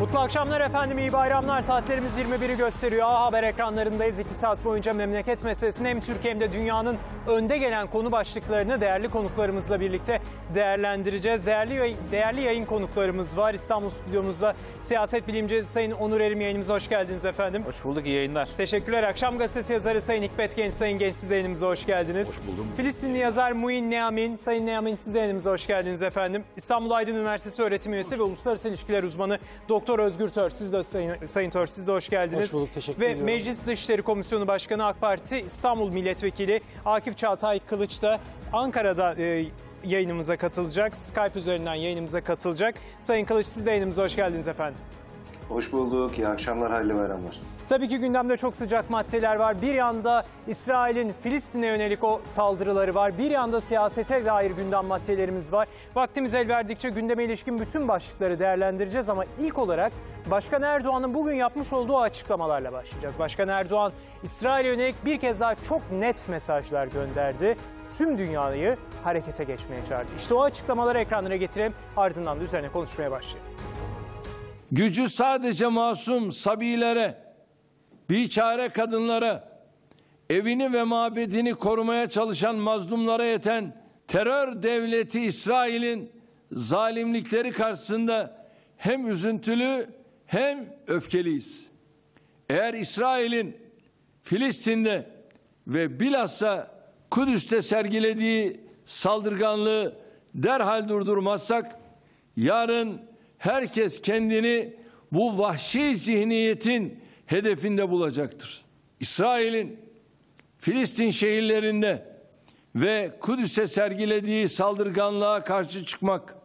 Mutlu akşamlar efendim, iyi bayramlar. Saatlerimiz 21'i gösteriyor. A Haber ekranlarındayız. 2 saat boyunca memleket meselesini hem Türkiye hem de dünyanın önde gelen konu başlıklarını değerli konuklarımızla birlikte değerlendireceğiz. Değerli yayın konuklarımız var. İstanbul stüdyomuzda siyaset bilimci Sayın Onur Erim, yayınımıza hoş geldiniz efendim. Hoş bulduk, iyi yayınlar. Teşekkürler. Akşam gazetesi yazarı Sayın Hikmet Genç, Sayın Genç siz de yayınımıza hoş geldiniz. Hoş buldum. Filistinli yazar Muin Neamin, Sayın Neamin siz de yayınımıza hoş geldiniz efendim. İstanbul Aydın Üniversitesi öğretim üyesi ve uluslararası ilişkiler uzmanı Doktor Özgür Tör, siz de Sayın Tör, siz de hoş geldiniz. Hoş bulduk, teşekkür ediyorum. Ve Meclis Dışişleri Komisyonu Başkanı AK Parti İstanbul Milletvekili Akif Çağatay Kılıç da Ankara'da yayınımıza katılacak. Skype üzerinden yayınımıza katılacak. Sayın Kılıç siz de yayınımıza hoş geldiniz efendim. Hoş bulduk, iyi akşamlar, hayırlı bayramlar. Tabii ki gündemde çok sıcak maddeler var. Bir yanda İsrail'in Filistin'e yönelik o saldırıları var. Bir yanda siyasete dair gündem maddelerimiz var. Vaktimiz el verdikçe gündeme ilişkin bütün başlıkları değerlendireceğiz ama ilk olarak Başkan Erdoğan'ın bugün yapmış olduğu açıklamalarla başlayacağız. Başkan Erdoğan İsrail'e yönelik bir kez daha çok net mesajlar gönderdi. Tüm dünyayı harekete geçmeye çağırdı. İşte o açıklamaları ekranlara getirelim, ardından da üzerine konuşmaya başlayalım. Gücü sadece masum sabilere, biçare kadınlara, evini ve mabedini korumaya çalışan mazlumlara yeten terör devleti İsrail'in zalimlikleri karşısında hem üzüntülü hem öfkeliyiz. Eğer İsrail'in Filistin'de ve bilhassa Kudüs'te sergilediği saldırganlığı derhal durdurmazsak yarın herkes kendini bu vahşi zihniyetin hedefinde bulacaktır. İsrail'in Filistin şehirlerinde ve Kudüs'e sergilediği saldırganlığa karşı çıkmak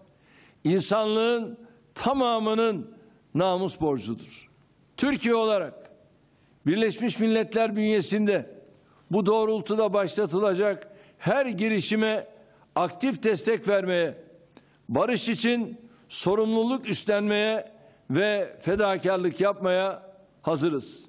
insanlığın tamamının namus borcudur. Türkiye olarak Birleşmiş Milletler bünyesinde bu doğrultuda başlatılacak her girişime aktif destek vermeye, barış için sorumluluk üstlenmeye ve fedakarlık yapmaya hazırız.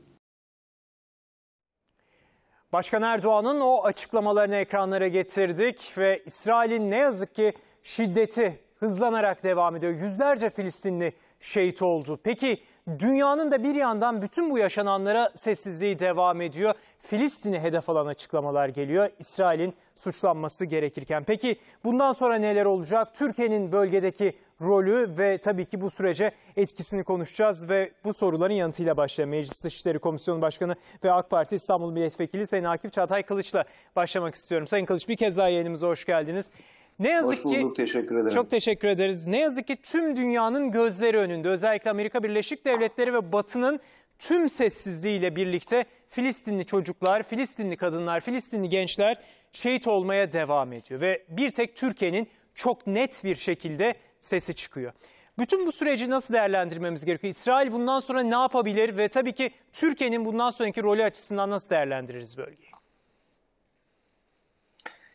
Başkan Erdoğan'ın o açıklamalarını ekranlara getirdik ve İsrail'in ne yazık ki şiddeti hızlanarak devam ediyor. Yüzlerce Filistinli şehit oldu. Peki dünyanın da bir yandan bütün bu yaşananlara sessizliği devam ediyor. Filistin'i hedef alan açıklamalar geliyor. İsrail'in suçlanması gerekirken. Peki bundan sonra neler olacak? Türkiye'nin bölgedeki rolü ve tabii ki bu sürece etkisini konuşacağız ve bu soruların yanıtıyla başlayalım. Meclis Dışişleri Komisyonu Başkanı ve AK Parti İstanbul Milletvekili Sayın Akif Çağatay Kılıç'la başlamak istiyorum. Sayın Kılıç bir kez daha yayınımıza hoş geldiniz. Ne yazık Hoş bulduk, ki, teşekkür ederim. Çok teşekkür ederiz. Ne yazık ki tüm dünyanın gözleri önünde, özellikle Amerika Birleşik Devletleri ve Batı'nın tüm sessizliğiyle birlikte Filistinli çocuklar, Filistinli kadınlar, Filistinli gençler şehit olmaya devam ediyor. Ve bir tek Türkiye'nin çok net bir şekilde sesi çıkıyor. Bütün bu süreci nasıl değerlendirmemiz gerekiyor? İsrail bundan sonra ne yapabilir ve tabii ki Türkiye'nin bundan sonraki rolü açısından nasıl değerlendiririz bölgeyi?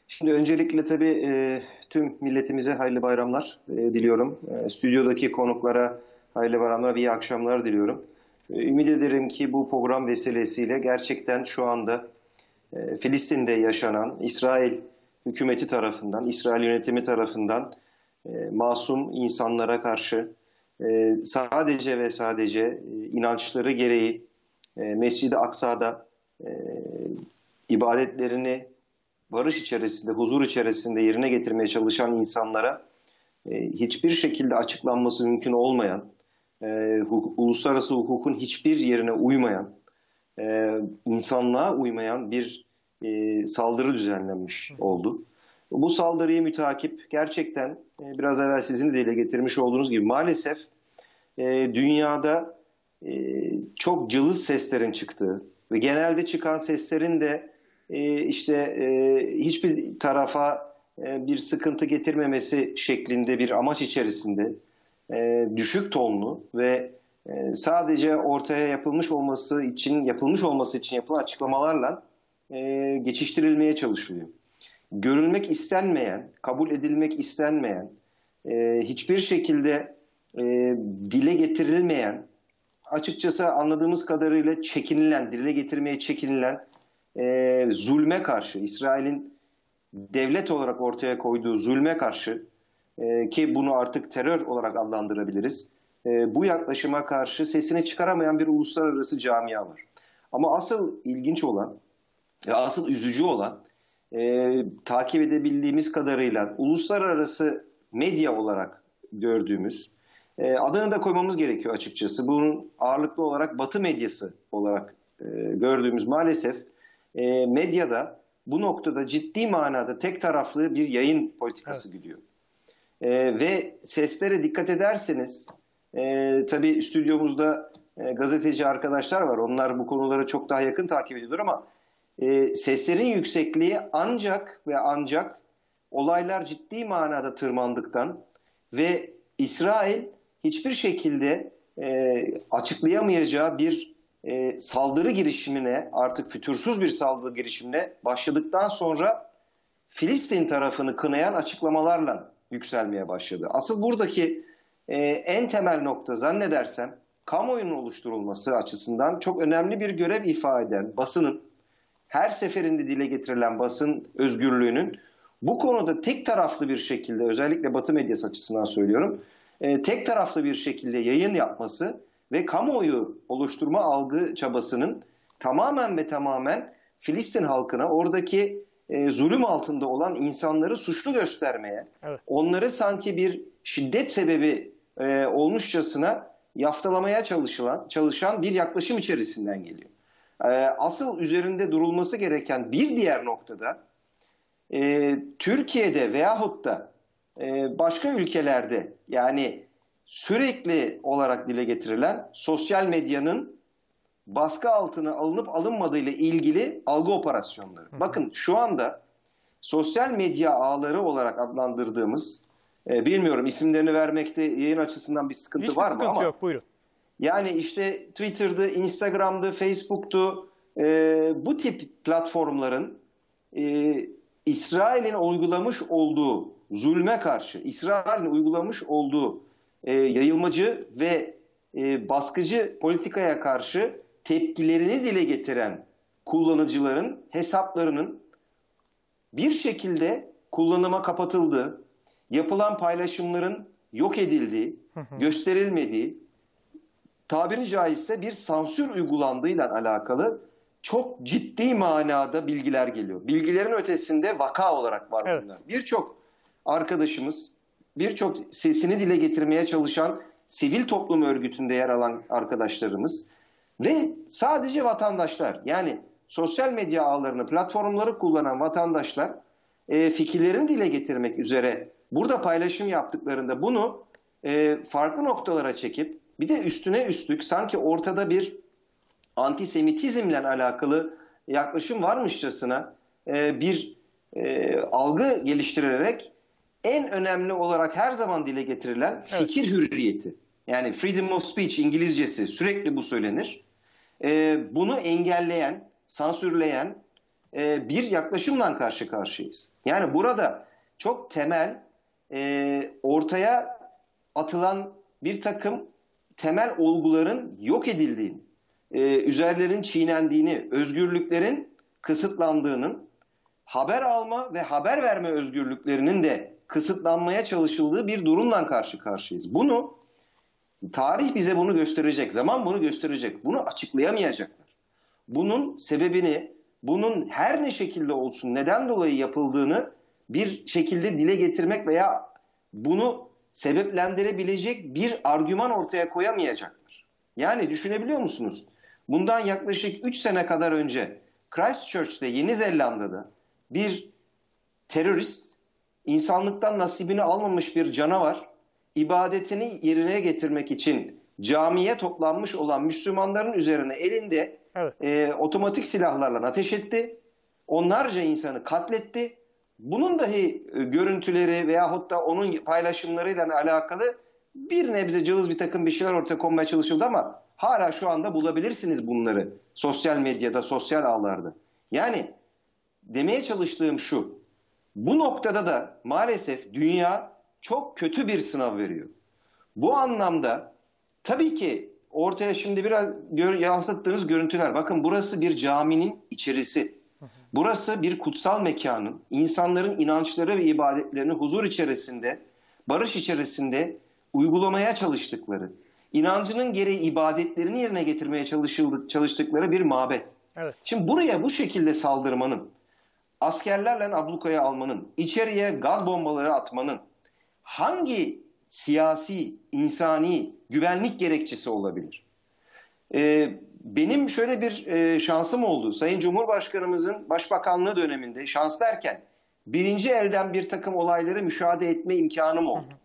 Şimdi öncelikle tabii tüm milletimize hayırlı bayramlar diliyorum. Stüdyodaki konuklara hayırlı bayramlar ve iyi akşamlar diliyorum. Ümit ederim ki bu program vesilesiyle gerçekten şu anda Filistin'de yaşanan İsrail hükümeti tarafından, İsrail yönetimi tarafından masum insanlara karşı sadece ve sadece inançları gereği Mescid-i Aksa'da ibadetlerini barış içerisinde, huzur içerisinde yerine getirmeye çalışan insanlara hiçbir şekilde açıklanması mümkün olmayan, uluslararası hukukun hiçbir yerine uymayan, insanlığa uymayan bir saldırı düzenlenmiş oldu. Bu saldırıyı mütakip gerçekten biraz evvel sizin de dile getirmiş olduğunuz gibi maalesef dünyada çok cılız seslerin çıktığı ve genelde çıkan seslerin de hiçbir tarafa bir sıkıntı getirmemesi şeklinde bir amaç içerisinde düşük tonlu ve sadece ortaya yapılmış olması için yapılan açıklamalarla geçiştirilmeye çalışılıyor. Görülmek istenmeyen, kabul edilmek istenmeyen, hiçbir şekilde dile getirilmeyen, açıkçası anladığımız kadarıyla çekinilen, dile getirmeye çekinilen zulme karşı, İsrail'in devlet olarak ortaya koyduğu zulme karşı ki bunu artık terör olarak adlandırabiliriz. bu yaklaşıma karşı sesini çıkaramayan bir uluslararası camia var. Ama asıl ilginç olan, asıl üzücü olan takip edebildiğimiz kadarıyla uluslararası medya olarak gördüğümüz, adını da koymamız gerekiyor açıkçası. Bunun ağırlıklı olarak Batı medyası olarak gördüğümüz maalesef medyada bu noktada ciddi manada tek taraflı bir yayın politikası gidiyor. Ve seslere dikkat ederseniz, tabii stüdyomuzda gazeteci arkadaşlar var. Onlar bu konuları çok daha yakın takip ediyorlar ama seslerin yüksekliği ancak ve ancak olaylar ciddi manada tırmandıktan ve İsrail hiçbir şekilde açıklayamayacağı bir saldırı girişimine, artık fütursuz bir saldırı girişimine başladıktan sonra Filistin tarafını kınayan açıklamalarla yükselmeye başladı. Asıl buradaki en temel nokta zannedersem kamuoyunun oluşturulması açısından çok önemli bir görev ifade eden basının, her seferinde dile getirilen basın özgürlüğünün bu konuda tek taraflı bir şekilde, özellikle Batı medyası açısından söylüyorum, tek taraflı bir şekilde yayın yapması ve kamuoyu oluşturma algı çabasının tamamen ve tamamen Filistin halkına, oradaki zulüm altında olan insanları suçlu göstermeye, onları sanki bir şiddet sebebi olmuşçasına yaftalamaya çalışan bir yaklaşım içerisinden geliyor. Asıl üzerinde durulması gereken bir diğer noktada, Türkiye'de veyahut da başka ülkelerde, yani sürekli olarak dile getirilen sosyal medyanın baskı altına alınıp alınmadığıyla ilgili algı operasyonları. Bakın şu anda sosyal medya ağları olarak adlandırdığımız, bilmiyorum isimlerini vermekte yayın açısından bir sıkıntı hiçbir var mı? Hiçbir sıkıntı yok, buyurun. Yani işte Twitter'dı, Instagram'dı, Facebook'tu, bu tip platformların İsrail'in uygulamış olduğu zulme karşı, İsrail'in uygulamış olduğu yayılmacı ve baskıcı politikaya karşı tepkilerini dile getiren kullanıcıların hesaplarının bir şekilde kullanıma kapatıldığı, yapılan paylaşımların yok edildiği, gösterilmediği, tabiri caizse bir sansür uygulandığıyla alakalı çok ciddi manada bilgiler geliyor. Bilgilerin ötesinde vaka olarak var bunlar. Birçok arkadaşımız, birçok sesini dile getirmeye çalışan sivil toplum örgütünde yer alan arkadaşlarımız ve sadece vatandaşlar, yani sosyal medya ağlarını, platformları kullanan vatandaşlar fikirlerini dile getirmek üzere burada paylaşım yaptıklarında bunu farklı noktalara çekip bir de üstüne üstlük sanki ortada bir antisemitizmle alakalı yaklaşım varmışçasına bir algı geliştirerek en önemli olarak her zaman dile getirilen fikir hürriyeti, yani freedom of speech İngilizcesi, sürekli bu söylenir. Bunu engelleyen, sansürleyen bir yaklaşımla karşı karşıyayız. Yani burada çok temel ortaya atılan bir takım temel olguların yok edildiğini, üzerlerin çiğnendiğini, özgürlüklerin kısıtlandığının, haber alma ve haber verme özgürlüklerinin de kısıtlanmaya çalışıldığı bir durumla karşı karşıyayız. Bunu, tarih bize bunu gösterecek, zaman bunu gösterecek. Bunu açıklayamayacaklar. Bunun sebebini, bunun her ne şekilde olsun neden dolayı yapıldığını bir şekilde dile getirmek veya bunu sebeplendirebilecek bir argüman ortaya koyamayacaklar. Yani düşünebiliyor musunuz? Bundan yaklaşık 3 sene kadar önce Christchurch'te, Yeni Zelanda'da bir terörist, insanlıktan nasibini almamış bir canavar, ibadetini yerine getirmek için camiye toplanmış olan Müslümanların üzerine elinde otomatik silahlarla ateş etti. Onlarca insanı katletti. Bunun dahi görüntüleri veyahut da onun paylaşımlarıyla alakalı bir nebze cılız bir takım bir şeyler ortaya konmaya çalışıldı ama hala şu anda bulabilirsiniz bunları sosyal medyada, sosyal ağlarda. Yani demeye çalıştığım şu, bu noktada da maalesef dünya çok kötü bir sınav veriyor. Bu anlamda tabii ki ortaya şimdi biraz yansıttığınız görüntüler, bakın burası bir caminin içerisi. Burası bir kutsal mekanın, insanların inançları ve ibadetlerini huzur içerisinde, barış içerisinde uygulamaya çalıştıkları, inancının gereği ibadetlerini yerine getirmeye çalıştıkları bir mabet. Evet. Şimdi buraya bu şekilde saldırmanın, askerlerle ablukaya almanın, içeriye gaz bombaları atmanın hangi siyasi, insani, güvenlik gerekçesi olabilir? Benim şöyle bir şansım oldu. Sayın Cumhurbaşkanımızın başbakanlığı döneminde şans derken birinci elden bir takım olayları müşahede etme imkanım oldu. Hı hı.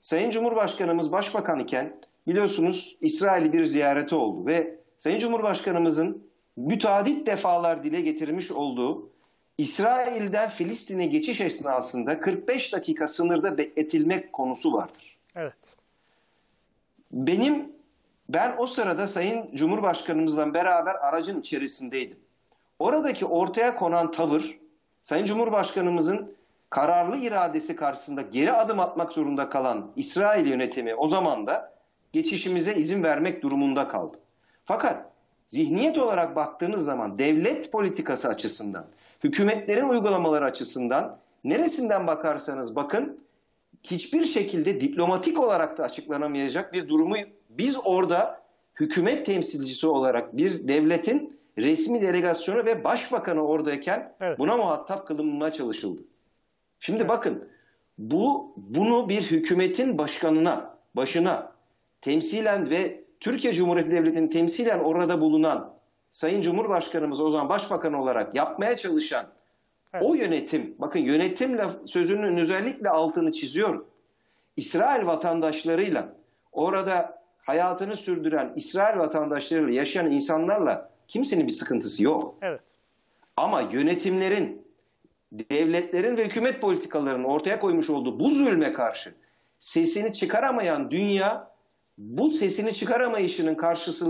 Sayın Cumhurbaşkanımız başbakan iken biliyorsunuz İsrail'i bir ziyareti oldu ve Sayın Cumhurbaşkanımızın müteadit defalar dile getirmiş olduğu İsrail'den Filistin'e geçiş esnasında 45 dakika sınırda bekletilmek konusu vardır. Evet. Ben o sırada Sayın Cumhurbaşkanımızla beraber aracın içerisindeydim. Oradaki ortaya konan tavır, Sayın Cumhurbaşkanımızın kararlı iradesi karşısında geri adım atmak zorunda kalan İsrail yönetimi o zaman da geçişimize izin vermek durumunda kaldı. Fakat zihniyet olarak baktığınız zaman devlet politikası açısından, hükümetlerin uygulamaları açısından neresinden bakarsanız bakın hiçbir şekilde diplomatik olarak da açıklanamayacak bir durumu biz orada hükümet temsilcisi olarak bir devletin resmi delegasyonu ve başbakanı oradayken evet. buna muhatap kılınmaya çalışıldı. Şimdi evet. bakın bunu bir hükümetin başına temsilen ve Türkiye Cumhuriyeti Devleti'nin temsilen orada bulunan Sayın Cumhurbaşkanımız o zaman başbakan olarak yapmaya çalışan evet. o yönetim, bakın yönetim sözünün özellikle altını çiziyorum. İsrail vatandaşlarıyla orada hayatını sürdüren İsrail vatandaşlarıyla yaşayan insanlarla kimsenin bir sıkıntısı yok. Evet. Ama yönetimlerin, devletlerin ve hükümet politikalarının ortaya koymuş olduğu bu zulme karşı sesini çıkaramayan dünya bu sesini çıkaramayışının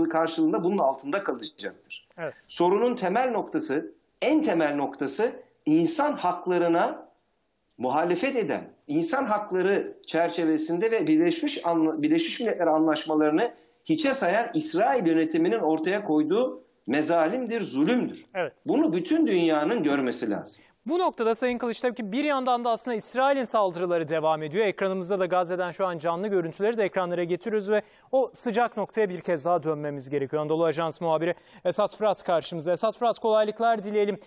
karşılığında bunun altında kalacaktır. Evet. Sorunun temel noktası, en temel noktası insan haklarına muhalefet eden, insan hakları çerçevesinde ve Birleşmiş Milletler anlaşmalarını hiçe sayan İsrail yönetiminin ortaya koyduğu mezalimdir, zulümdür. Evet. Bunu bütün dünyanın görmesi lazım. Bu noktada Sayın Kılıç tabii ki bir yandan da aslında İsrail'in saldırıları devam ediyor. Ekranımızda da Gazze'den şu an canlı görüntüleri de ekranlara getiriyoruz ve o sıcak noktaya bir kez daha dönmemiz gerekiyor. Anadolu Ajans muhabiri Esat Fırat karşımızda. Esat Fırat, kolaylıklar dileyelim.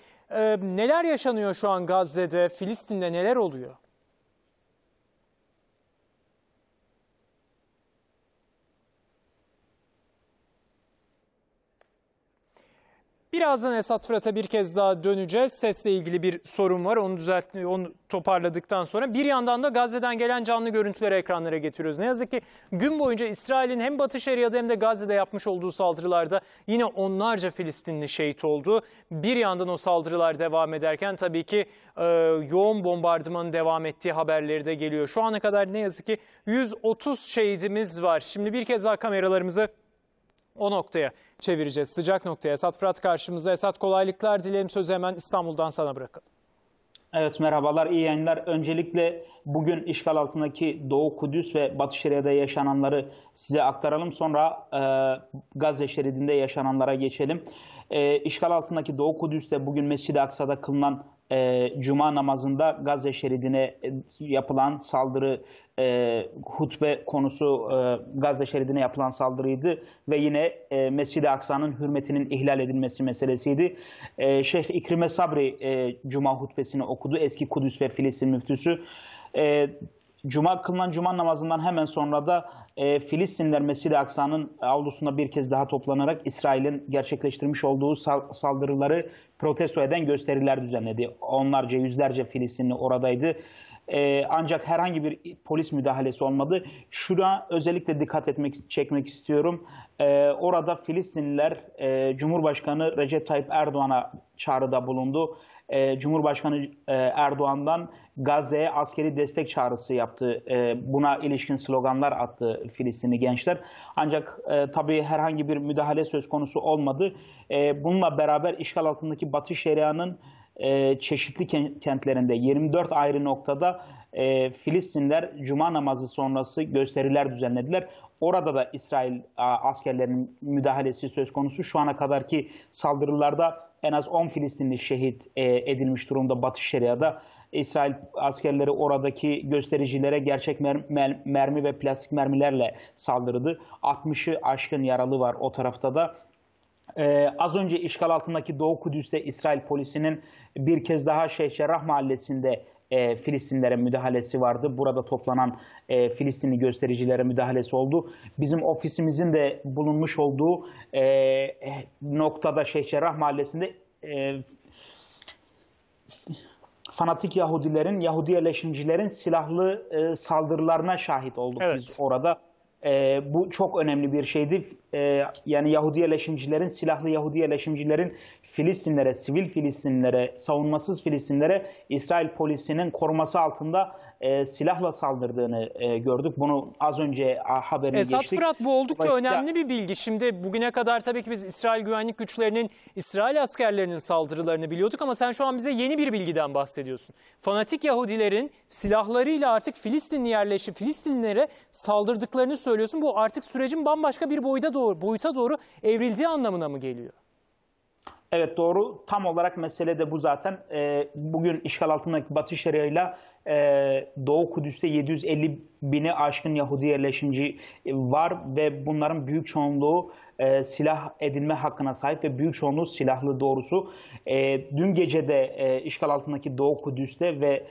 Neler yaşanıyor şu an Gazze'de, Filistin'de neler oluyor? Birazdan Esat Fırat'a bir kez daha döneceğiz. Sesle ilgili bir sorun var. Onu toparladıktan sonra bir yandan da Gazze'den gelen canlı görüntüleri ekranlara getiriyoruz. Ne yazık ki gün boyunca İsrail'in hem Batı Şeria'da hem de Gazze'de yapmış olduğu saldırılarda yine onlarca Filistinli şehit oldu. Bir yandan o saldırılar devam ederken tabii ki yoğun bombardımanın devam ettiği haberleri de geliyor. Şu ana kadar ne yazık ki 130 şehidimiz var. Şimdi bir kez daha kameralarımızı o noktaya çevireceğiz. Sıcak noktaya. Esat Fırat karşımızda. Esat, kolaylıklar dilerim. Sözü hemen İstanbul'dan sana bırakalım. Evet, merhabalar, iyi yayınlar. Öncelikle bugün işgal altındaki Doğu Kudüs ve Batı Şeria'da yaşananları size aktaralım. Sonra Gazze şeridinde yaşananlara geçelim. İşgal altındaki Doğu Kudüs'te bugün Mescid-i Aksa'da kılınan Cuma namazında Gazze şeridine yapılan saldırı, hutbe konusu Gazze şeridine yapılan saldırıydı ve yine Mescid-i Aksa'nın hürmetinin ihlal edilmesi meselesiydi. Şeyh İkrime Sabri Cuma hutbesini okudu, eski Kudüs ve Filistin müftüsü. Kılınan Cuma namazından hemen sonra da Filistinler Mescid-i Aksa'nın avlusunda bir kez daha toplanarak İsrail'in gerçekleştirmiş olduğu saldırıları protesto eden gösteriler düzenledi. Onlarca, yüzlerce Filistinli oradaydı. Ancak herhangi bir polis müdahalesi olmadı. Şuna özellikle dikkat çekmek istiyorum. Orada Filistinliler Cumhurbaşkanı Recep Tayyip Erdoğan'a çağrıda bulundu. Cumhurbaşkanı Erdoğan'dan Gazze'ye askeri destek çağrısı yaptı. Buna ilişkin sloganlar attı Filistinli gençler. Ancak tabii herhangi bir müdahale söz konusu olmadı. Bununla beraber işgal altındaki Batı Şeria'nın çeşitli kentlerinde 24 ayrı noktada Filistinler Cuma namazı sonrası gösteriler düzenlediler. Orada da İsrail askerlerinin müdahalesi söz konusu. Şu ana kadarki saldırılarda en az 10 Filistinli şehit edilmiş durumda Batı Şeria'da. İsrail askerleri oradaki göstericilere gerçek mermi ve plastik mermilerle saldırdı. 60'ı aşkın yaralı var o tarafta da. Az önce işgal altındaki Doğu Kudüs'te İsrail polisinin bir kez daha Şeyh Cerrah mahallesinde Filistinlere müdahalesi vardı. Burada toplanan Filistinli göstericilere müdahalesi oldu. Bizim ofisimizin de bulunmuş olduğu noktada Şeyh Cerrah mahallesinde fanatik Yahudilerin, Yahudi yerleşimcilerin silahlı saldırılarına şahit olduk biz orada. Bu çok önemli bir şeydi. Yani Yahudi yerleşimcilerin, silahlı Yahudi yerleşimcilerin Filistinlere, sivil Filistinlere, savunmasız Filistinlere İsrail polisinin koruması altında silahla saldırdığını gördük. Bunu az önce haberini geçtik. Esat Fırat, bu oldukça önemli bir bilgi. Şimdi bugüne kadar tabii ki biz İsrail güvenlik güçlerinin, İsrail askerlerinin saldırılarını biliyorduk ama sen şu an bize yeni bir bilgiden bahsediyorsun. Fanatik Yahudilerin silahlarıyla artık Filistinli Filistinlilere saldırdıklarını söylüyorsun. Bu artık sürecin bambaşka bir boyuta doğru evrildiği anlamına mı geliyor? Evet, doğru. Tam olarak mesele de bu zaten. Bugün işgal altındaki Batı Şeria ile Doğu Kudüs'te 750.000'i aşkın Yahudi yerleşimci var ve bunların büyük çoğunluğu silah edinme hakkına sahip ve büyük çoğunluğu silahlı doğrusu. Dün gece de işgal altındaki Doğu Kudüs'te ve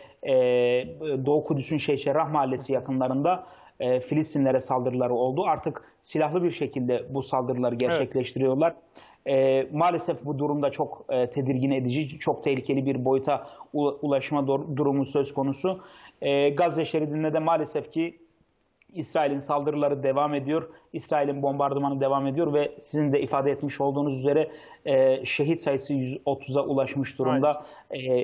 Doğu Kudüs'ün Şeyh Cerrah mahallesi yakınlarında Filistinlere saldırıları oldu. Artık silahlı bir şekilde bu saldırıları gerçekleştiriyorlar. Maalesef bu durumda çok tedirgin edici, çok tehlikeli bir boyuta ulaşma durumu söz konusu. Gazze şeridinde de maalesef ki İsrail'in saldırıları devam ediyor. İsrail'in bombardımanı devam ediyor ve sizin de ifade etmiş olduğunuz üzere şehit sayısı 130'a ulaşmış durumda.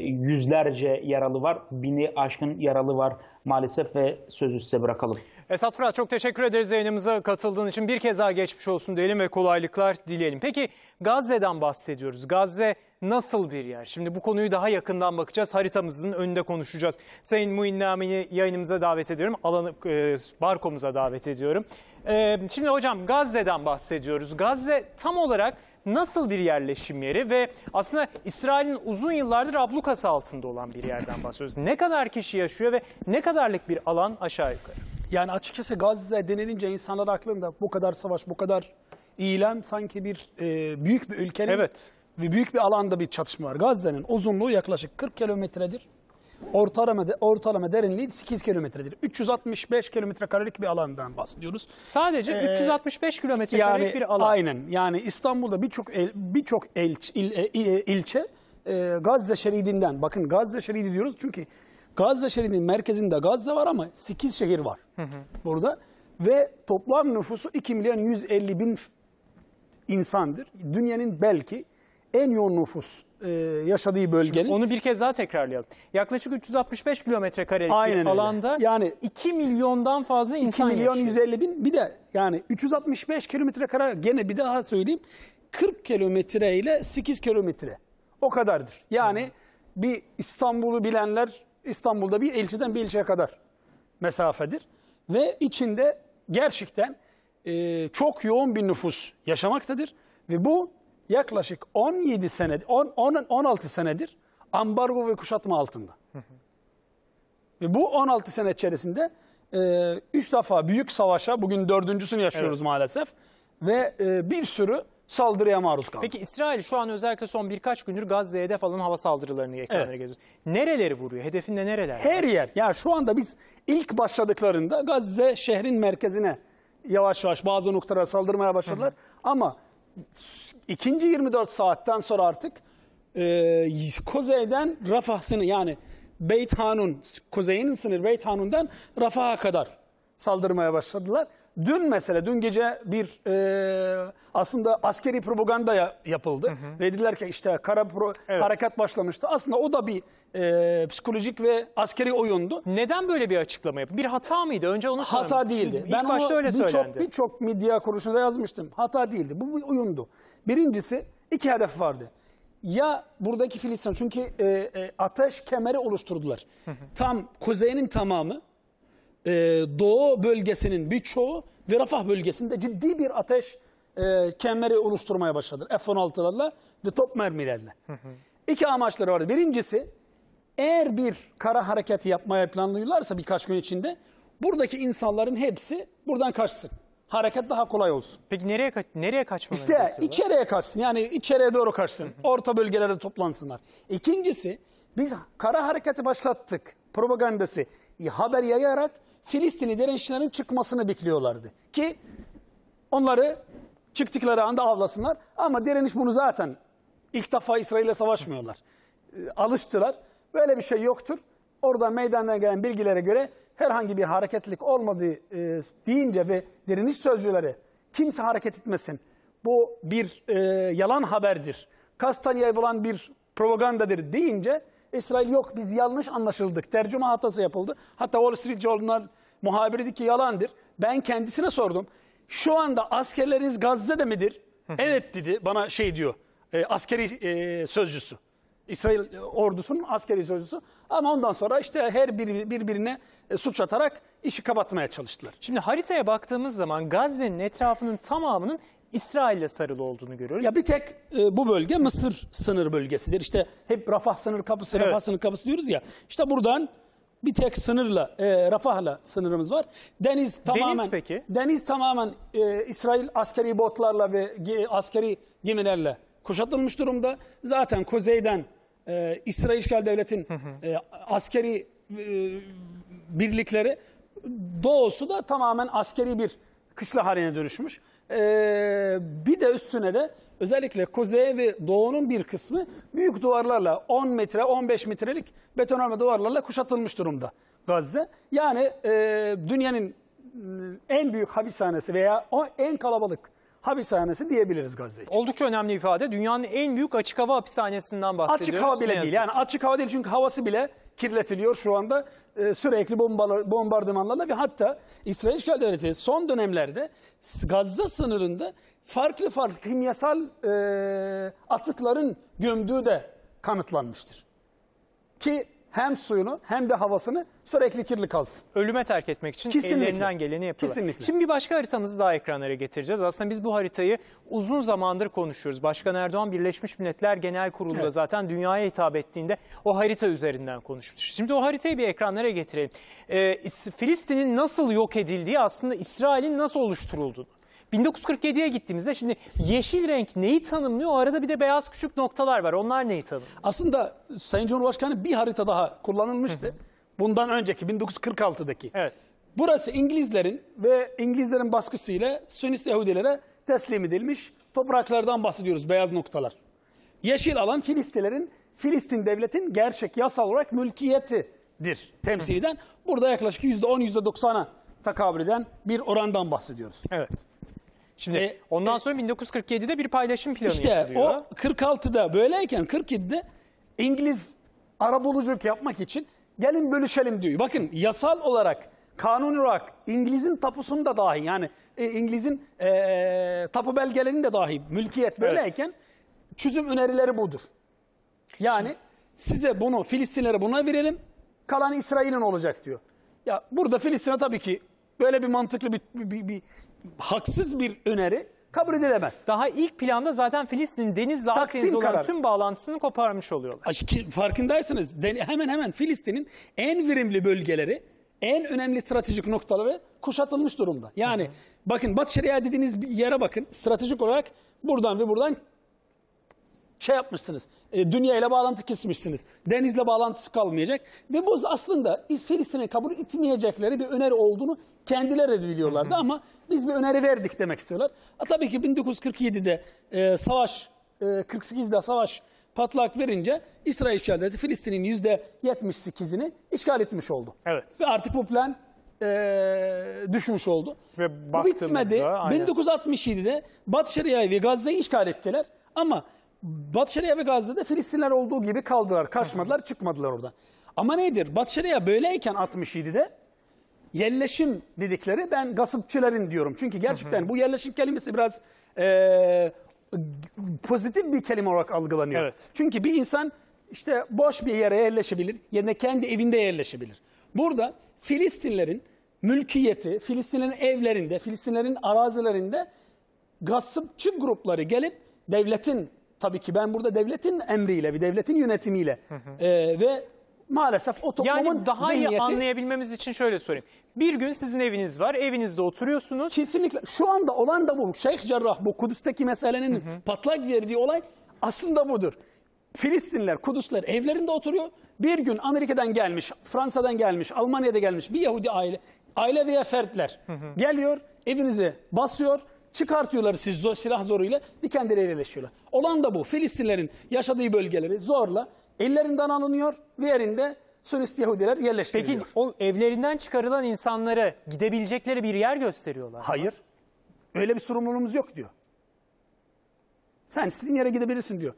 Yüzlerce yaralı var, 1000'i aşkın yaralı var maalesef ve sözü size bırakalım. Esat Fırat, çok teşekkür ederiz yayınımıza katıldığın için. Bir kez daha geçmiş olsun diyelim ve kolaylıklar dileyelim. Peki Gazze'den bahsediyoruz. Gazze nasıl bir yer? Şimdi bu konuyu daha yakından bakacağız. Haritamızın önünde konuşacağız. Sayın Muin Neamin'i yayınımıza davet ediyorum. Barkomuza davet ediyorum. Şimdi hocam, Gazze'den bahsediyoruz. Gazze tam olarak nasıl bir yerleşim yeri ve aslında İsrail'in uzun yıllardır ablukası altında olan bir yerden bahsediyoruz. Ne kadar kişi yaşıyor ve ne kadarlık bir alan aşağı yukarı? Yani açıkçası Gazze denilince insanlar aklında bu kadar savaş, bu kadar eylem, sanki bir büyük bir ülkenin ve büyük bir alanda bir çatışma var. Gazze'nin uzunluğu yaklaşık 40 kilometredir. Ortalama derinliği 8 kilometredir. 365 kilometrekarelik bir alandan bahsediyoruz. Sadece 365 kilometrekarelik yani bir alan. Aynen. Yani İstanbul'da birçok ilçe Gazze şeridinden. Bakın Gazze şeridi diyoruz çünkü Gazze şeridinin merkezinde Gazze var ama 8 şehir var burada. Ve toplam nüfusu 2.150.000 insandır. Dünyanın belki en yoğun nüfus yaşadığı bölgenin. Şimdi onu bir kez daha tekrarlayalım. Yaklaşık 365 kilometre karelik bir alanda yani 2 milyondan fazla insan yaşıyor. 2.150.000, bir de yani 365 kilometre kare, gene bir daha söyleyeyim, 40 kilometre ile 8 kilometre o kadardır. Yani bir İstanbul'u bilenler, İstanbul'da bir ilçeden bir ilçeye kadar mesafedir. Ve içinde gerçekten çok yoğun bir nüfus yaşamaktadır. Ve bu yaklaşık 17 senedir, 16 senedir ambargo ve kuşatma altında. Ve bu 16 sene içerisinde 3 defa büyük savaşa, bugün 4.'sünü yaşıyoruz maalesef. Ve bir sürü saldırıya maruz kaldı. Peki İsrail şu an özellikle son birkaç gündür Gazze'ye hedef alan hava saldırılarını ekranlara getiriyor. Nereleri vuruyor? Hedefinde nereler? Her yer. Yani şu anda biz ilk başladıklarında Gazze şehrin merkezine yavaş yavaş bazı noktalara saldırmaya başladılar. Ama ikinci 24 saatten sonra artık kuzeyden Rafah sınırı, yani Beyt Hanun, kuzeyinin sınırı Beyt Hanun'dan Rafah'a kadar saldırmaya başladılar. Dün gece bir aslında askeri propaganda yapıldı. Ve dediler ki işte kara harekat başlamıştı. Aslında o da bir psikolojik ve askeri oyundu. Neden böyle bir açıklama yaptı? Bir hata mıydı? Önce onu sorayım. Hata değildi. İlk başta öyle söylendi. Birçok medya kuruluşunda yazmıştım. Hata değildi. Bu bir oyundu. Birincisi, iki hedef vardı. Ya buradaki Filistin, çünkü ateş kemeri oluşturdular. Tam kuzeyinin tamamı, Doğu bölgesinin birçoğu ve Rafah bölgesinde ciddi bir ateş kemeri oluşturmaya başladı. F-16'larla ve top mermilerle. İki amaçları vardı. Birincisi, eğer bir kara hareketi yapmaya planlıyorlarsa birkaç gün içinde buradaki insanların hepsi buradan kaçsın. Hareket daha kolay olsun. Peki nereye kaçmaları? İşte içeriye kaçsın. Yani içeriye doğru kaçsın. Orta bölgelerde toplansınlar. İkincisi, biz kara hareketi başlattık propagandası haber yayarak Filistinli direnççilerin çıkmasını bekliyorlardı. Ki onları çıktıkları anda avlasınlar. Ama direniş bunu zaten ilk defa İsrail'le savaşmıyorlar. Alıştılar. Böyle bir şey yoktur. Oradan meydandan gelen bilgilere göre herhangi bir hareketlilik olmadığı deyince ve direniş sözcüleri kimse hareket etmesin. Bu bir yalan haberdir. Kastanya'yı bulan bir propagandadır deyince İsrail yok biz yanlış anlaşıldık. Tercüme hatası yapıldı. Hatta Wall Street Journal muhabiri dedi ki yalandır. Ben kendisine sordum. Şu anda askerleriniz Gazze'de midir? Evet dedi bana şey diyor askeri sözcüsü. İsrail ordusunun askeri sözcüsü. Ama ondan sonra işte her biri birbirine suç atarak işi kapatmaya çalıştılar. Şimdi haritaya baktığımız zaman Gazze'nin etrafının tamamının İsrail'le sarılı olduğunu görüyoruz. Ya bir tek bu bölge Mısır sınır bölgesidir. İşte hep Rafah sınır kapısı, evet. Rafah sınır kapısı diyoruz ya. İşte buradan bir tek sınırla, Rafah'la sınırımız var. Deniz tamamen İsrail askeri botlarla ve askeri gemilerle kuşatılmış durumda. Zaten kuzeyden İsrail işgal devletin askeri birlikleri, doğusu da tamamen askeri bir kışla haline dönüşmüş. Bir de üstüne de özellikle kuzey ve doğunun bir kısmı büyük duvarlarla 10 metre 15 metrelik betonarme duvarlarla kuşatılmış durumda Gazze. Yani dünyanın en büyük hapishanesi veya o en kalabalık hapishanesi diyebiliriz Gazze için. Oldukça önemli ifade. Dünyanın en büyük açık hava hapishanesinden bahsediyoruz. Açık hava bile değil. Yani açık hava değil çünkü havası bile kirletiliyor şu anda sürekli bombardımanlarla ve hatta İsrail İşgal Devleti son dönemlerde Gazze sınırında farklı kimyasal atıkların gömdüğü de kanıtlanmıştır. Ki hem suyunu hem de havasını sürekli kirli kalsın. Ölüme terk etmek için kesinlikle ellerinden geleni yapıyorlar. Kesinlikle. Şimdi bir başka haritamızı daha ekranlara getireceğiz. Aslında biz bu haritayı uzun zamandır konuşuyoruz. Başkan Erdoğan Birleşmiş Milletler Genel Kurulu'nda evet, zaten dünyaya hitap ettiğinde o harita üzerinden konuşmuş. Şimdi o haritayı bir ekranlara getirelim. Filistin'in nasıl yok edildiği aslında İsrail'in nasıl oluşturulduğunu. 1947'ye gittiğimizde şimdi yeşil renk neyi tanımlıyor? O arada bir de beyaz küçük noktalar var. Onlar neyi tanımlıyor? Aslında Sayın Cumhurbaşkanı bir harita daha kullanılmıştı. Bundan önceki 1946'daki. Evet. Burası İngilizlerin ve İngilizlerin baskısıyla Siyonist Yahudilere teslim edilmiş topraklardan bahsediyoruz, beyaz noktalar. Yeşil alan Filistin devletin gerçek yasal olarak mülkiyetidir temsil eden. Burada yaklaşık %10-%90'a tekabül eden bir orandan bahsediyoruz. Evet. Şimdi ondan sonra 1947'de bir paylaşım planı yapılıyor. İşte o 46'da böyleyken 47'de İngiliz arabuluculuk yapmak için gelin bölüşelim diyor. Bakın yasal olarak, kanun olarak İngiliz'in tapusunu da dahi yani İngiliz'in tapu belgelerini de dahi mülkiyet böyleyken evet, çözüm önerileri budur. Yani şimdi, size bunu Filistinlere buna verelim, kalan İsrail'in olacak diyor. Ya burada Filistin'e tabii ki böyle bir mantıklı bir haksız bir öneri kabul edilemez. Daha ilk planda zaten Filistin'in denizle Akdeniz'e olan tüm bağlantısını koparmış oluyorlar. Farkındaysanız hemen Filistin'in en verimli bölgeleri, en önemli stratejik noktaları kuşatılmış durumda. Yani bakın Batı Şeria dediğiniz bir yere bakın. Stratejik olarak buradan ve buradan şey yapmışsınız. Dünya ile bağlantı kesmişsiniz. Denizle bağlantısı kalmayacak. Ve bu aslında Filistin'e kabul etmeyecekleri bir öneri olduğunu kendileri de biliyorlardı ama biz bir öneri verdik demek istiyorlar. Tabii ki 1947'de savaş, 48'de savaş patlak verince İsrail işgal etti. Filistin'in %78'ini işgal etmiş oldu. Evet. Ve artık bu plan düşmüş oldu. Ve baktığımızda bitmedi. Aynen. 1967'de Batı Şeria'yı ve Gazze'yi işgal ettiler ama Batı Şeria ve Gazze'de Filistinler olduğu gibi kaldılar. Kaçmadılar, çıkmadılar oradan. Ama nedir? Batı Şeria böyleyken 67'de yerleşim dedikleri, ben gasıpçıların diyorum. Çünkü gerçekten bu yerleşim kelimesi biraz pozitif bir kelime olarak algılanıyor. Evet. Çünkü bir insan işte boş bir yere yerleşebilir, yerine kendi evinde yerleşebilir. Burada Filistinlerin mülkiyeti, Filistinlerin evlerinde, Filistinlerin arazilerinde gasıpçı grupları gelip devletin, tabii ki ben burada devletin emriyle ve devletin yönetimiyle ve maalesef o toplumun zihniyeti... Yani daha iyi anlayabilmemiz için şöyle sorayım. Bir gün sizin eviniz var, evinizde oturuyorsunuz. Kesinlikle. Şu anda olan da bu. Şeyh Cerrah, bu Kudüs'teki meselenin patlak verdiği olay aslında budur. Filistinler, Kudüsler evlerinde oturuyor. Bir gün Amerika'dan gelmiş, Fransa'dan gelmiş, Almanya'da gelmiş bir Yahudi aile veya fertler geliyor, evinizi basıyor, çıkartıyorlar siz silah zoruyla ve kendileri eleşiyorlar. Olan da bu. Filistinlerin yaşadığı bölgeleri zorla ellerinden alınıyor ve yerinde Siyonist Yahudiler yerleştiriliyor. Peki o evlerinden çıkarılan insanlara gidebilecekleri bir yer gösteriyorlar. Hayır. Öyle bir sorumluluğumuz yok diyor. Sen istediğin yere gidebilirsin diyor.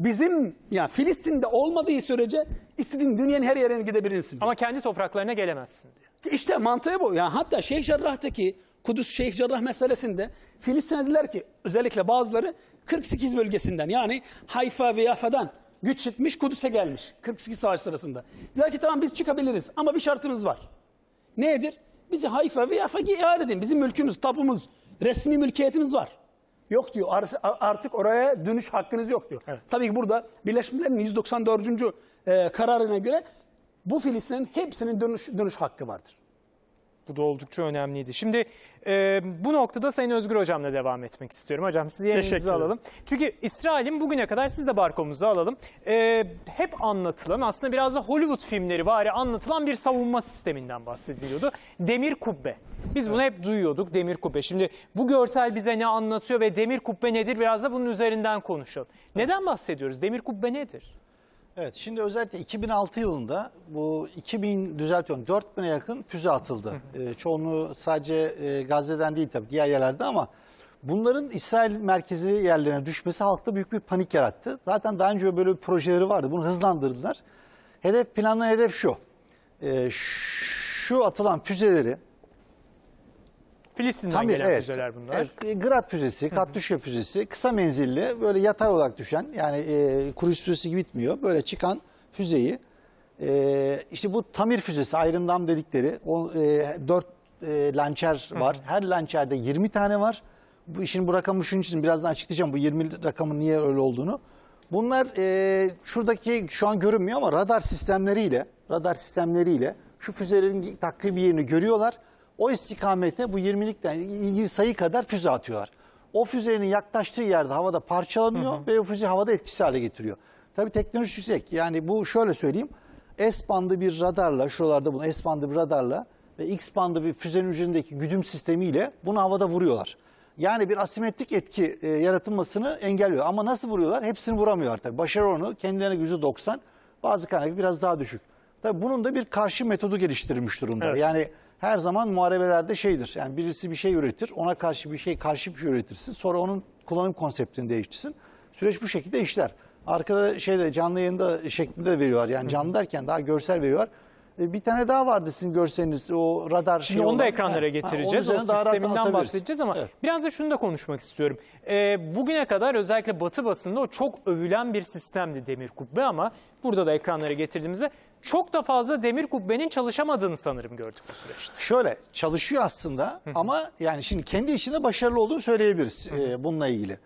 Bizim yani Filistin'de olmadığı sürece istediğin dünyanın her yerine gidebilirsin diyor. Ama kendi topraklarına gelemezsin diyor. İşte mantığı bu. Yani hatta Şeyh Cerrah'taki Kudüs Şeyh Cerrah meselesinde Filistin'e dediler ki özellikle bazıları 48 bölgesinden yani Hayfa ve Yafa'dan güç çıkmış Kudüs'e gelmiş 48 savaş sırasında. Dediler ki tamam biz çıkabiliriz ama bir şartımız var. Nedir? Bizi Hayfa ve Yafa'ya iade edin. Bizim mülkümüz, tapumuz, resmi mülkiyetimiz var. Yok diyor artık oraya dönüş hakkınız yok diyor. Evet. Tabii ki burada Birleşmiş Milletler'in 194. Kararına göre bu Filistin'in hepsinin dönüş hakkı vardır. Bu da oldukça önemliydi. Şimdi bu noktada Sayın Özgür Hocam'la devam etmek istiyorum. Hocam sizi yerinize alalım. Çünkü İsrail'in bugüne kadar siz de barkomuzu alalım. Hep anlatılan aslında biraz da Hollywood filmleri bari anlatılan bir savunma sisteminden bahsediliyordu. Demir Kubbe. Biz bunu hep duyuyorduk, Demir Kubbe. Şimdi bu görsel bize ne anlatıyor ve Demir Kubbe nedir biraz da bunun üzerinden konuşalım. Neden bahsediyoruz? Demir Kubbe nedir? Evet, şimdi özellikle 2006 yılında bu 4000'e yakın füze atıldı. Çoğunluğu sadece Gazze'den değil tabii diğer yerlerde ama bunların İsrail merkezi yerlerine düşmesi halkta büyük bir panik yarattı. Zaten daha önce böyle bir projeleri vardı, bunu hızlandırdılar. Planlanan hedef şu, şu atılan füzeleri... Filistin'den gelen füzeler bunlar. Grad füzesi, Katyusha füzesi, kısa menzilli, böyle yatay olarak düşen, yani kruiz füzesi gibi bitmiyor. Böyle çıkan füzeyi, işte bu Tamir füzesi, Iron Dome dedikleri, 4 lançer var. Her lançerde 20 tane var. Bu rakamı şunun için birazdan açıklayacağım, bu 20 rakamın niye öyle olduğunu. Bunlar şu an görünmüyor ama radar sistemleriyle şu füzelerin takribi yerini görüyorlar. O istikamete bu 20'likten ilgili sayı kadar füze atıyorlar. O füzenin yaklaştığı yerde havada parçalanıyor ve o füze havada etkisiz hale getiriyor. Tabii teknoloji yüksek. Yani bu şöyle söyleyeyim. S bandı bir radarla, şuralarda bunu S bandı bir radarla ve X bandı bir füzenin üzerindeki güdüm sistemiyle bunu havada vuruyorlar. Yani bir asimetrik etki yaratılmasını engelliyor. Ama nasıl vuruyorlar? Hepsini vuramıyorlar tabii. Başarı oranı kendilerine %90, bazı kaynak biraz daha düşük. Tabii bunun da bir karşı metodu geliştirilmiş durumda. Evet. Yani her zaman muharebelerde şeydir. Yani birisi bir şey üretir, ona karşı bir şey üretirsin. Sonra onun kullanım konseptini değiştirsin. Süreç bu şekilde işler. Arkada canlı yayında şeklinde veriyorlar. Yani canlı derken daha görsel veriyorlar. Bir tane daha vardı sizin görseliniz o radar. Şimdi onu da ekranlara getireceğiz. O sisteminden bahsedeceğiz ama biraz da şunu da konuşmak istiyorum. Bugüne kadar özellikle Batı basında o çok övülen bir sistemdi Demir Kubbe ama burada da ekranlara getirdiğimizde çok da fazla Demir Kubbe'nin çalışamadığını sanırım gördük bu süreçte. Şöyle çalışıyor aslında ama yani şimdi kendi içinde başarılı olduğunu söyleyebiliriz bununla ilgili.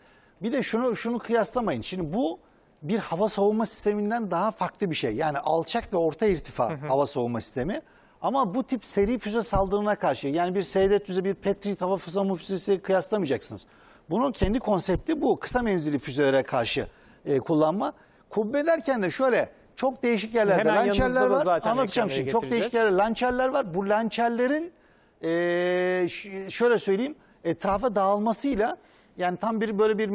Bir de şunu kıyaslamayın. Şimdi bu bir hava savunma sisteminden daha farklı bir şey. Yani alçak ve orta irtifa hava savunma sistemi. Ama bu tip seri füze saldırına karşı yani bir S-400'e bir Patriot hava savunma füzesi kıyaslamayacaksınız. Bunun kendi konsepti bu kısa menzilli füzelere karşı kullanma. Kubbe derken de şöyle çok değişik yerlerde lançerler var. Anlatacağım şimdi. Çok değişik yerlerde lançerler var. Bu lançerlerin şöyle söyleyeyim etrafa dağılmasıyla yani tam bir böyle bir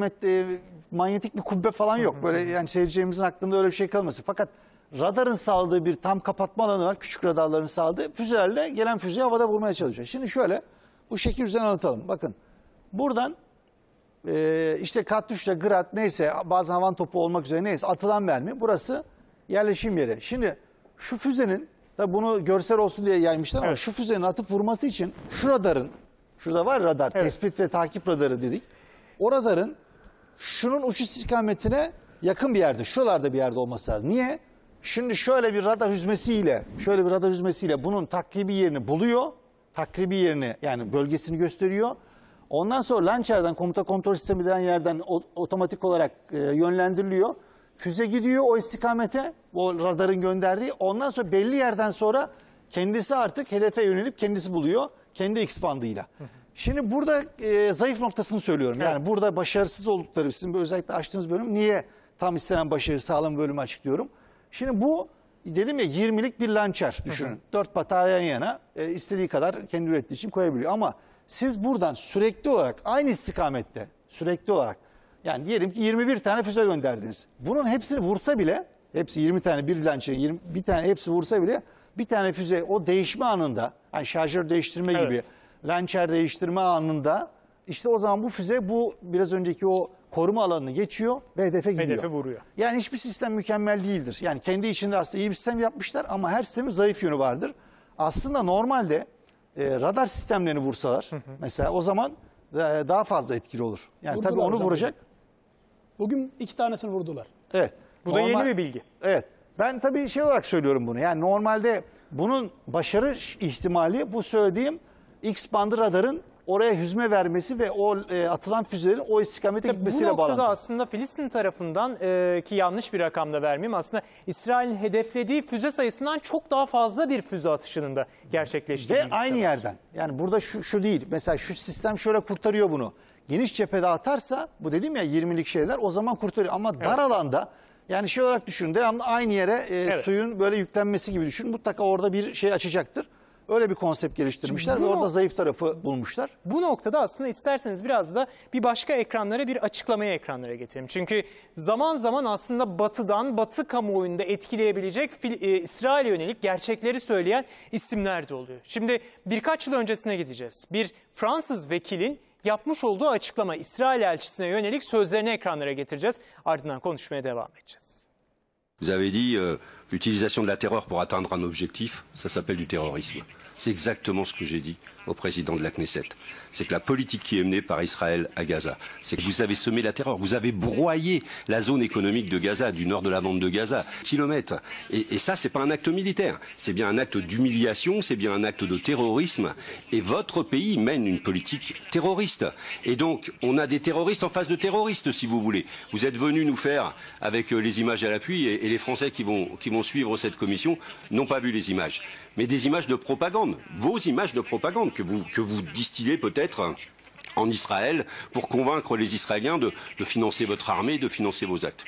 manyetik bir kubbe falan yok. Böyle yani seyircilerimizin aklında öyle bir şey kalmasın. Fakat radarın sağladığı bir tam kapatma alanı var. Küçük radarların sağladığı füzelerle gelen füzeyi havada vurmaya çalışıyor. Şimdi şöyle bu şekil üzerinden anlatalım. Bakın buradan işte Katyusha, Grad neyse bazı havan topu olmak üzere neyse atılan mermi. Burası yerleşim yeri. Şimdi şu füzenin tabi bunu görsel olsun diye yaymışlar ama şu füzenin atıp vurması için şu radarın şurada var radar tespit ve takip radarı dedik. O radarın şunun uç istikametine yakın bir yerde, şuralarda bir yerde olması lazım. Niye? Şimdi şöyle bir radar hüzmesiyle bunun takribi yerini buluyor. Takribi yerini yani bölgesini gösteriyor. Ondan sonra lançerden komuta kontrol sisteminden yerden otomatik olarak yönlendiriliyor. Füze gidiyor o istikamete, o radarın gönderdiği. Ondan sonra belli yerden sonra kendisi artık hedefe yönelip kendisi buluyor. Kendi ekspandıyla. Şimdi burada zayıf noktasını söylüyorum. Evet. Yani burada başarısız oldukları, sizin özellikle açtığınız bölüm, niye tam istenen başarı sağlam bölümü açıklıyorum. Şimdi bu dedim ya 20'lik bir lançer düşünün. Dört batağı yan yana istediği kadar kendi ürettiği için koyabiliyor. Ama siz buradan sürekli olarak aynı istikamette sürekli olarak yani diyelim ki 21 tane füze gönderdiniz. Bunun hepsini vursa bile, hepsi 20 tane bir lançerin 21 tane hepsi vursa bile bir tane füze o değişme anında, yani şarjör değiştirme gibi, lançer değiştirme anında işte o zaman bu füze bu biraz önceki o koruma alanını geçiyor ve hedefe gidiyor. Hedefe vuruyor. Yani hiçbir sistem mükemmel değildir. Yani kendi içinde aslında iyi bir sistem yapmışlar ama her sistemin zayıf yönü vardır. Aslında normalde radar sistemlerini vursalar mesela o zaman daha fazla etkili olur. Yani vurdular tabii onu vuracak. Bugün iki tanesini vurdular. Evet. Bu da yeni bir bilgi. Evet. Ben tabii şey olarak söylüyorum bunu. Yani normalde bunun başarı ihtimali bu söylediğim X bandı radarın oraya hüzme vermesi ve o atılan füzelerin o istikamete gitmesiyle bağlantılı. Bu noktada aslında Filistin tarafından ki yanlış bir rakamda vermeyeyim aslında İsrail'in hedeflediği füze sayısından çok daha fazla bir füze atışının da gerçekleştiği. Ve aynı yerden. Yani burada şu değil. Mesela şu sistem şöyle kurtarıyor bunu. Geniş cephede atarsa bu dedim ya 20'lik şeyler o zaman kurtarıyor. Ama dar alanda yani şey olarak düşün devamlı aynı yere suyun böyle yüklenmesi gibi düşün. Mutlaka orada bir şey açacaktır. Öyle bir konsept geliştirmişler ve orada zayıf tarafı bulmuşlar. Bu noktada aslında isterseniz biraz da bir başka ekranlara bir açıklamaya getirelim. Çünkü zaman zaman aslında batıdan, batı kamuoyunda etkileyebilecek İsrail'e yönelik gerçekleri söyleyen isimler de oluyor. Şimdi birkaç yıl öncesine gideceğiz. Bir Fransız vekilin yapmış olduğu açıklama İsrail elçisine yönelik sözlerini ekranlara getireceğiz. Ardından konuşmaya devam edeceğiz. Vous avez dit l'utilisation de la terreur pour atteindre un objectif, ça s'appelle du terrorisme. C'est exactement ce que j'ai dit au président de la Knesset. C'est que la politique qui est menée par Israël à Gaza, c'est que vous avez semé la terreur, vous avez broyé la zone économique de Gaza, du nord de la bande de Gaza, kilomètres. Et ça, c'est pas un acte militaire, c'est bien un acte d'humiliation, c'est bien un acte de terrorisme. Et votre pays mène une politique terroriste. Et donc, on a des terroristes en face de terroristes, si vous voulez. Vous êtes venus nous faire, avec les images à l'appui, et les Français qui vont suivre cette commission n'ont pas vu les images, mais des images de propagande, vos images de propagande que vous distillez peut-être en Israël pour convaincre les Israéliens de financer votre armée, de financer vos actes.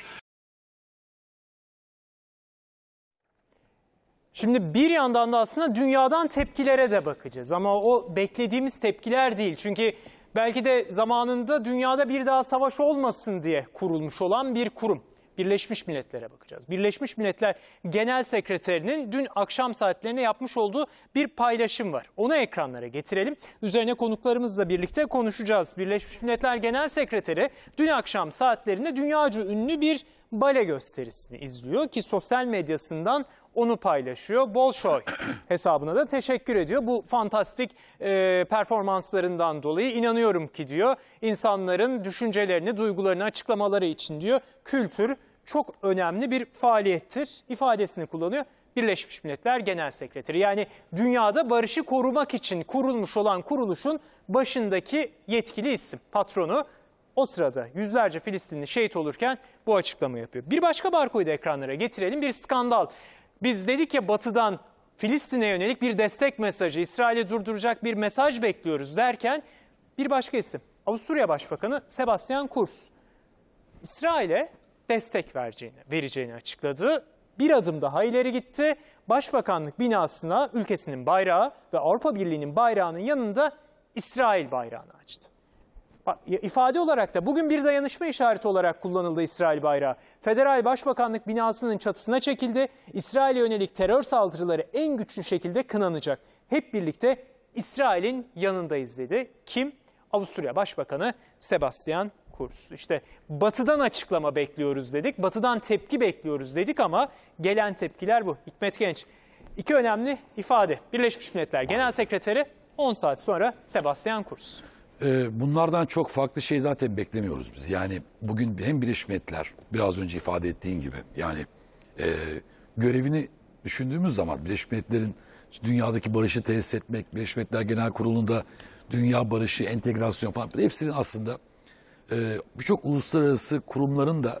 Şimdi bir yandan da aslında dünyadan tepkilere de bakacağız ama o beklediğimiz tepkiler değil. Çünkü belki de zamanında dünyada bir daha savaş olmasın diye kurulmuş olan bir kurum. Birleşmiş Milletler'e bakacağız. Birleşmiş Milletler Genel Sekreterinin dün akşam saatlerinde yapmış olduğu bir paylaşım var. Onu ekranlara getirelim. Üzerine konuklarımızla birlikte konuşacağız. Birleşmiş Milletler Genel Sekreteri dün akşam saatlerinde dünyaca ünlü bir bale gösterisini izliyor ki sosyal medyasından onu paylaşıyor. Bolşoy hesabına da teşekkür ediyor. Bu fantastik performanslarından dolayı inanıyorum ki diyor insanların düşüncelerini, duygularını açıklamaları için diyor kültür çok önemli bir faaliyettir ifadesini kullanıyor. Birleşmiş Milletler Genel Sekreteri yani dünyada barışı korumak için kurulmuş olan kuruluşun başındaki yetkili isim, patronu. O sırada yüzlerce Filistinli şehit olurken bu açıklama yapıyor. Bir başka barkoyu da ekranlara getirelim. Bir skandal. Biz dedik ya batıdan Filistin'e yönelik bir destek mesajı, İsrail'i durduracak bir mesaj bekliyoruz derken bir başka isim. Avusturya Başbakanı Sebastian Kurz, İsrail'e destek vereceğini açıkladı. Bir adım daha ileri gitti. Başbakanlık binasına ülkesinin bayrağı ve Avrupa Birliği'nin bayrağının yanında İsrail bayrağını açtı. İfade olarak da bugün bir dayanışma işareti olarak kullanıldı İsrail bayrağı. Federal Başbakanlık binasının çatısına çekildi. İsrail'e yönelik terör saldırıları en güçlü şekilde kınanacak. Hep birlikte İsrail'in yanındayız dedi. Kim? Avusturya Başbakanı Sebastian Kurz. İşte batıdan açıklama bekliyoruz dedik, batıdan tepki bekliyoruz dedik ama gelen tepkiler bu. Hikmet Genç, iki önemli ifade. Birleşmiş Milletler Genel Sekreteri 10 saat sonra Sebastian Kurz. Bunlardan çok farklı şey zaten beklemiyoruz biz. Yani bugün hem Birleşmiş Milletler biraz önce ifade ettiğin gibi yani görevini düşündüğümüz zaman Birleşmiş Milletler'in dünyadaki barışı tesis etmek, Birleşmiş Milletler Genel Kurulu'nda dünya barışı, entegrasyon falan hepsinin aslında birçok uluslararası kurumların da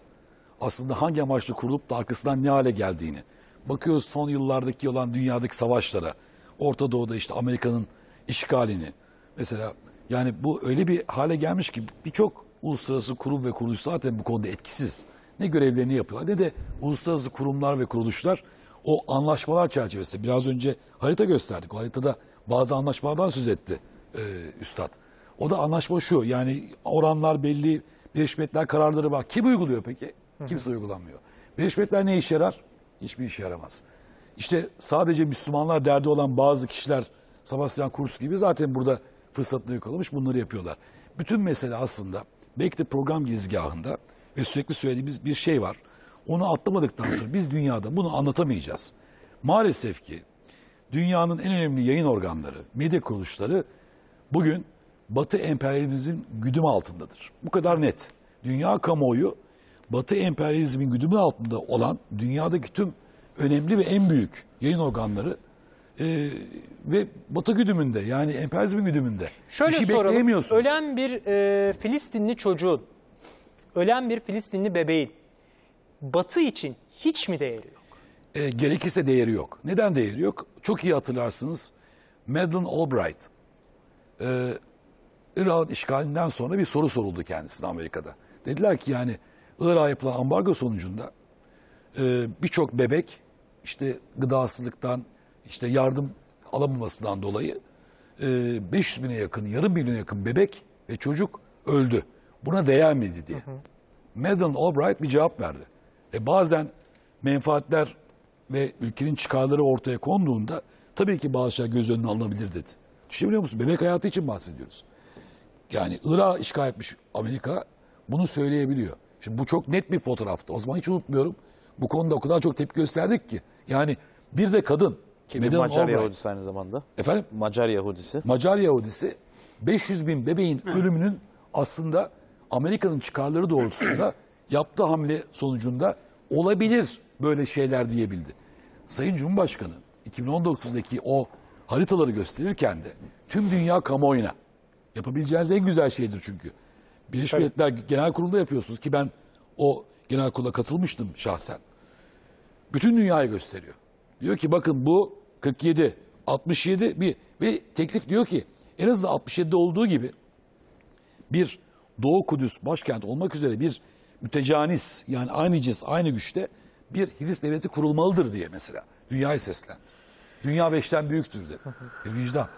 aslında hangi amaçla kurulup da arkasından ne hale geldiğini. Bakıyoruz son yıllardaki olan dünyadaki savaşlara, Orta Doğu'da işte Amerika'nın işgalini. Mesela yani bu öyle bir hale gelmiş ki birçok uluslararası kurum ve kuruluş zaten bu konuda etkisiz. Ne görevlerini yapıyorlar ne de uluslararası kurumlar ve kuruluşlar o anlaşmalar çerçevesinde. Biraz önce harita gösterdik. O haritada bazı anlaşmalardan söz etti Üstad. O da anlaşma şu, yani oranlar belli, Birleşmiş Milletler kararları var. Kim uyguluyor peki? Kimse uygulanmıyor. Birleşmiş Milletler ne işe yarar? Hiçbir işe yaramaz. İşte sadece Müslümanlar derdi olan bazı kişiler, Sebastian Kurz gibi zaten burada fırsatını yakalamış, bunları yapıyorlar. Bütün mesele aslında belki de program girizgahında ve sürekli söylediğimiz bir şey var. Onu atlamadıktan sonra biz dünyada bunu anlatamayacağız. Maalesef ki dünyanın en önemli yayın organları, medya kuruluşları bugün Batı emperyalizmin güdümü altındadır. Bu kadar net. Dünya kamuoyu Batı emperyalizmin güdümü altında olan dünyadaki tüm önemli ve en büyük yayın organları ve Batı güdümünde, yani emperyalizmin güdümünde. Şöyle soralım, ölen bir Filistinli çocuğun, ölen bir Filistinli bebeğin Batı için hiç mi değeri yok? Gerekirse değeri yok. Neden değeri yok? Çok iyi hatırlarsınız, Madeleine Albright Irak'ın işgalinden sonra bir soru soruldu kendisine Amerika'da. Dediler ki yani Irak'a yapılan ambargo sonucunda birçok bebek işte gıdasızlıktan, işte yardım alamamasından dolayı 500 bine yakın, yarım milyona yakın bebek ve çocuk öldü. Buna değer miydi diye. Madeleine Albright bir cevap verdi. Bazen menfaatler ve ülkenin çıkarları ortaya konduğunda tabii ki bazı şeyler göz önüne alınabilir dedi. Düşünebiliyor musun? Bebek hayatı için bahsediyoruz. Yani Irak'ı işgal etmiş Amerika bunu söyleyebiliyor. Şimdi bu çok net bir fotoğraftı. O zaman hiç unutmuyorum. Bu konuda o kadar çok tepki gösterdik ki. Yani bir de kadın. Macar Yahudisi aynı zamanda. Efendim? Macar Yahudisi. Macar Yahudisi 500 bin bebeğin ölümünün aslında Amerika'nın çıkarları doğrultusunda yaptığı hamle sonucunda olabilir böyle şeyler diyebildi. Sayın Cumhurbaşkanı 2019'daki o haritaları gösterirken de tüm dünya kamuoyuna yapabileceğiniz en güzel şeydir çünkü. Birleşmiş Milletler Genel Kurulu'nda yapıyorsunuz ki ben o genel kurula katılmıştım şahsen. Bütün dünyayı gösteriyor. Diyor ki bakın bu 47, 67 bir ve teklif diyor ki en azından 67'de olduğu gibi bir Doğu Kudüs başkent olmak üzere bir mütecanis, yani aynı cins aynı güçte bir Filistin devleti kurulmalıdır diye mesela dünyayı seslendi. Dünya 5'ten büyüktür dedi. Bir vicdan.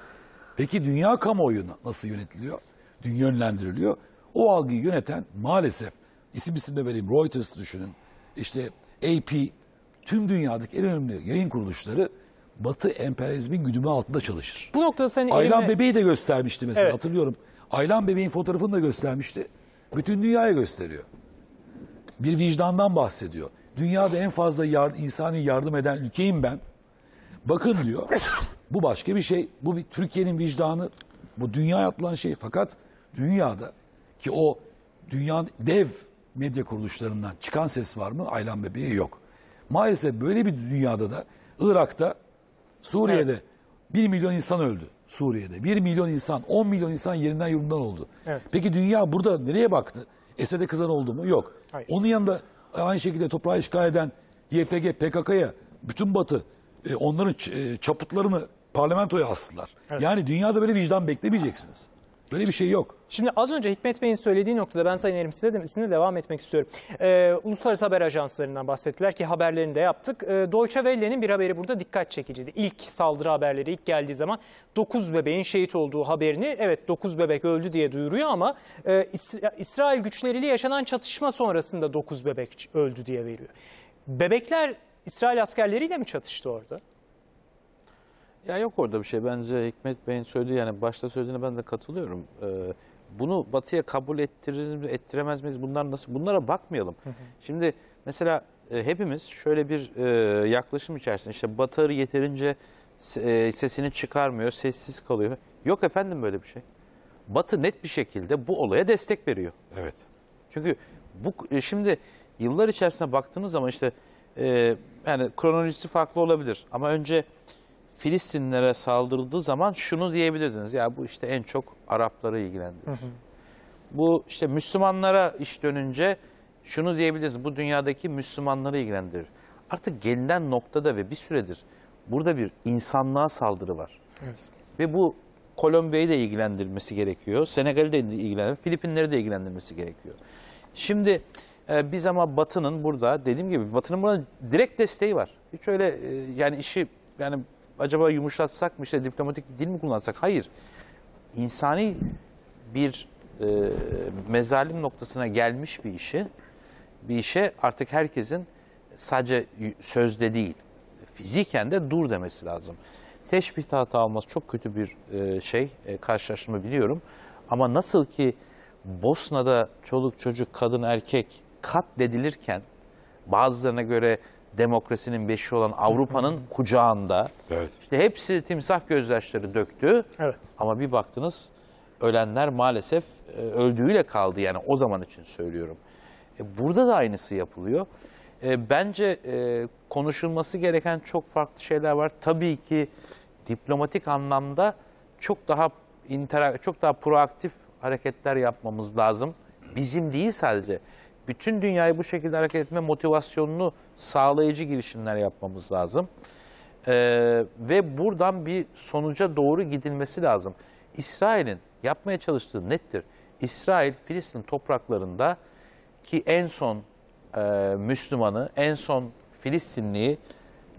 Peki dünya kamuoyu nasıl yönetiliyor? Dünya yönlendiriliyor. O algıyı yöneten maalesef isim de vereyim, Reuters'ı düşünün, işte AP, tüm dünyadaki en önemli yayın kuruluşları Batı emperyalizmin güdümü altında çalışır. Bu noktada senin Aylan bebeği de göstermişti mesela, hatırlıyorum. Aylan bebeğin fotoğrafını da göstermişti. Bütün dünyaya gösteriyor. Bir vicdandan bahsediyor. Dünyada en fazla insani yardım eden ülkeyim ben. Bakın diyor, bu başka bir şey. Bu bir Türkiye'nin vicdanı, bu dünyaya atılan şey. Fakat dünyada ki o dünyanın dev medya kuruluşlarından çıkan ses var mı? Aylan bebeği yok. Maalesef böyle bir dünyada da Irak'ta, Suriye'de 1 milyon insan öldü. Suriye'de 1 milyon insan, 10 milyon insan yerinden yurundan oldu. Evet. Peki dünya burada nereye baktı? Esed'e kızan oldu mu? Yok. Hayır. Onun yanında aynı şekilde toprağı işgal eden YPG, PKK'ya bütün Batı onların çaputlarını parlamentoya astılar. Evet. Yani dünyada böyle vicdan beklemeyeceksiniz. Böyle bir şey yok. Şimdi az önce Hikmet Bey'in söylediği noktada ben Sayın Erim sizinle devam etmek istiyorum. Uluslararası haber ajanslarından bahsettiler ki haberlerini de yaptık. Deutsche Welle'nin bir haberi burada dikkat çekiciydi. İlk saldırı haberleri ilk geldiği zaman 9 bebeğin şehit olduğu haberini 9 bebek öldü diye duyuruyor ama İsrail güçleriyle yaşanan çatışma sonrasında 9 bebek öldü diye veriyor. Bebekler İsrail askerleriyle mi çatıştı orada? Ya yok orada bir şey. Bence Hikmet Bey'in söylediği, yani başta söylediğine ben de katılıyorum. Bunu Batı'ya kabul ettiririz mi, ettiremez miyiz? Bunlar nasıl? Bunlara bakmayalım. Şimdi mesela hepimiz şöyle bir yaklaşım içerisinde işte Batı yeterince sesini çıkarmıyor, sessiz kalıyor. Yok efendim böyle bir şey. Batı net bir şekilde bu olaya destek veriyor. Evet. Çünkü bu şimdi yıllar içerisine baktığınız zaman işte yani kronolojisi farklı olabilir ama önce Filistinlere saldırıldığı zaman şunu diyebilirdiniz. Ya bu işte en çok Arapları ilgilendirir. Bu işte Müslümanlara iş dönünce şunu diyebiliriz, bu dünyadaki Müslümanları ilgilendirir. Artık gelinen noktada ve bir süredir burada bir insanlığa saldırı var. Evet. Ve bu Kolombiya'yı da ilgilendirmesi gerekiyor. Senegal'i de ilgilendirmesi, Filipinleri de ilgilendirmesi gerekiyor. Şimdi biz ama Batı'nın burada, dediğim gibi Batı'nın burada direkt desteği var. Hiç öyle yani işi yani acaba yumuşatsak mı, işte diplomatik dil mi kullansak? Hayır. İnsani bir mezalim noktasına gelmiş bir işe artık herkesin sadece sözde değil, fiziken de dur demesi lazım. Teşbihte hata olması çok kötü bir şey, karşılaştırma biliyorum. Ama nasıl ki Bosna'da çoluk çocuk, kadın erkek katledilirken, bazılarına göre demokrasinin beşiği olan Avrupa'nın kucağında, evet, işte hepsi timsah gözyaşları döktü. Evet. Ama bir baktınız ölenler maalesef öldüğüyle kaldı, yani o zaman için söylüyorum. Burada da aynısı yapılıyor. Bence konuşulması gereken çok farklı şeyler var. Tabii ki diplomatik anlamda çok daha proaktif hareketler yapmamız lazım. Bizim değil sadece. Bütün dünyayı bu şekilde hareket etme motivasyonunu sağlayıcı girişimler yapmamız lazım. Ve buradan bir sonuca doğru gidilmesi lazım. İsrail'in yapmaya çalıştığı nettir. İsrail, Filistin topraklarında ki en son Müslümanı, en son Filistinliyi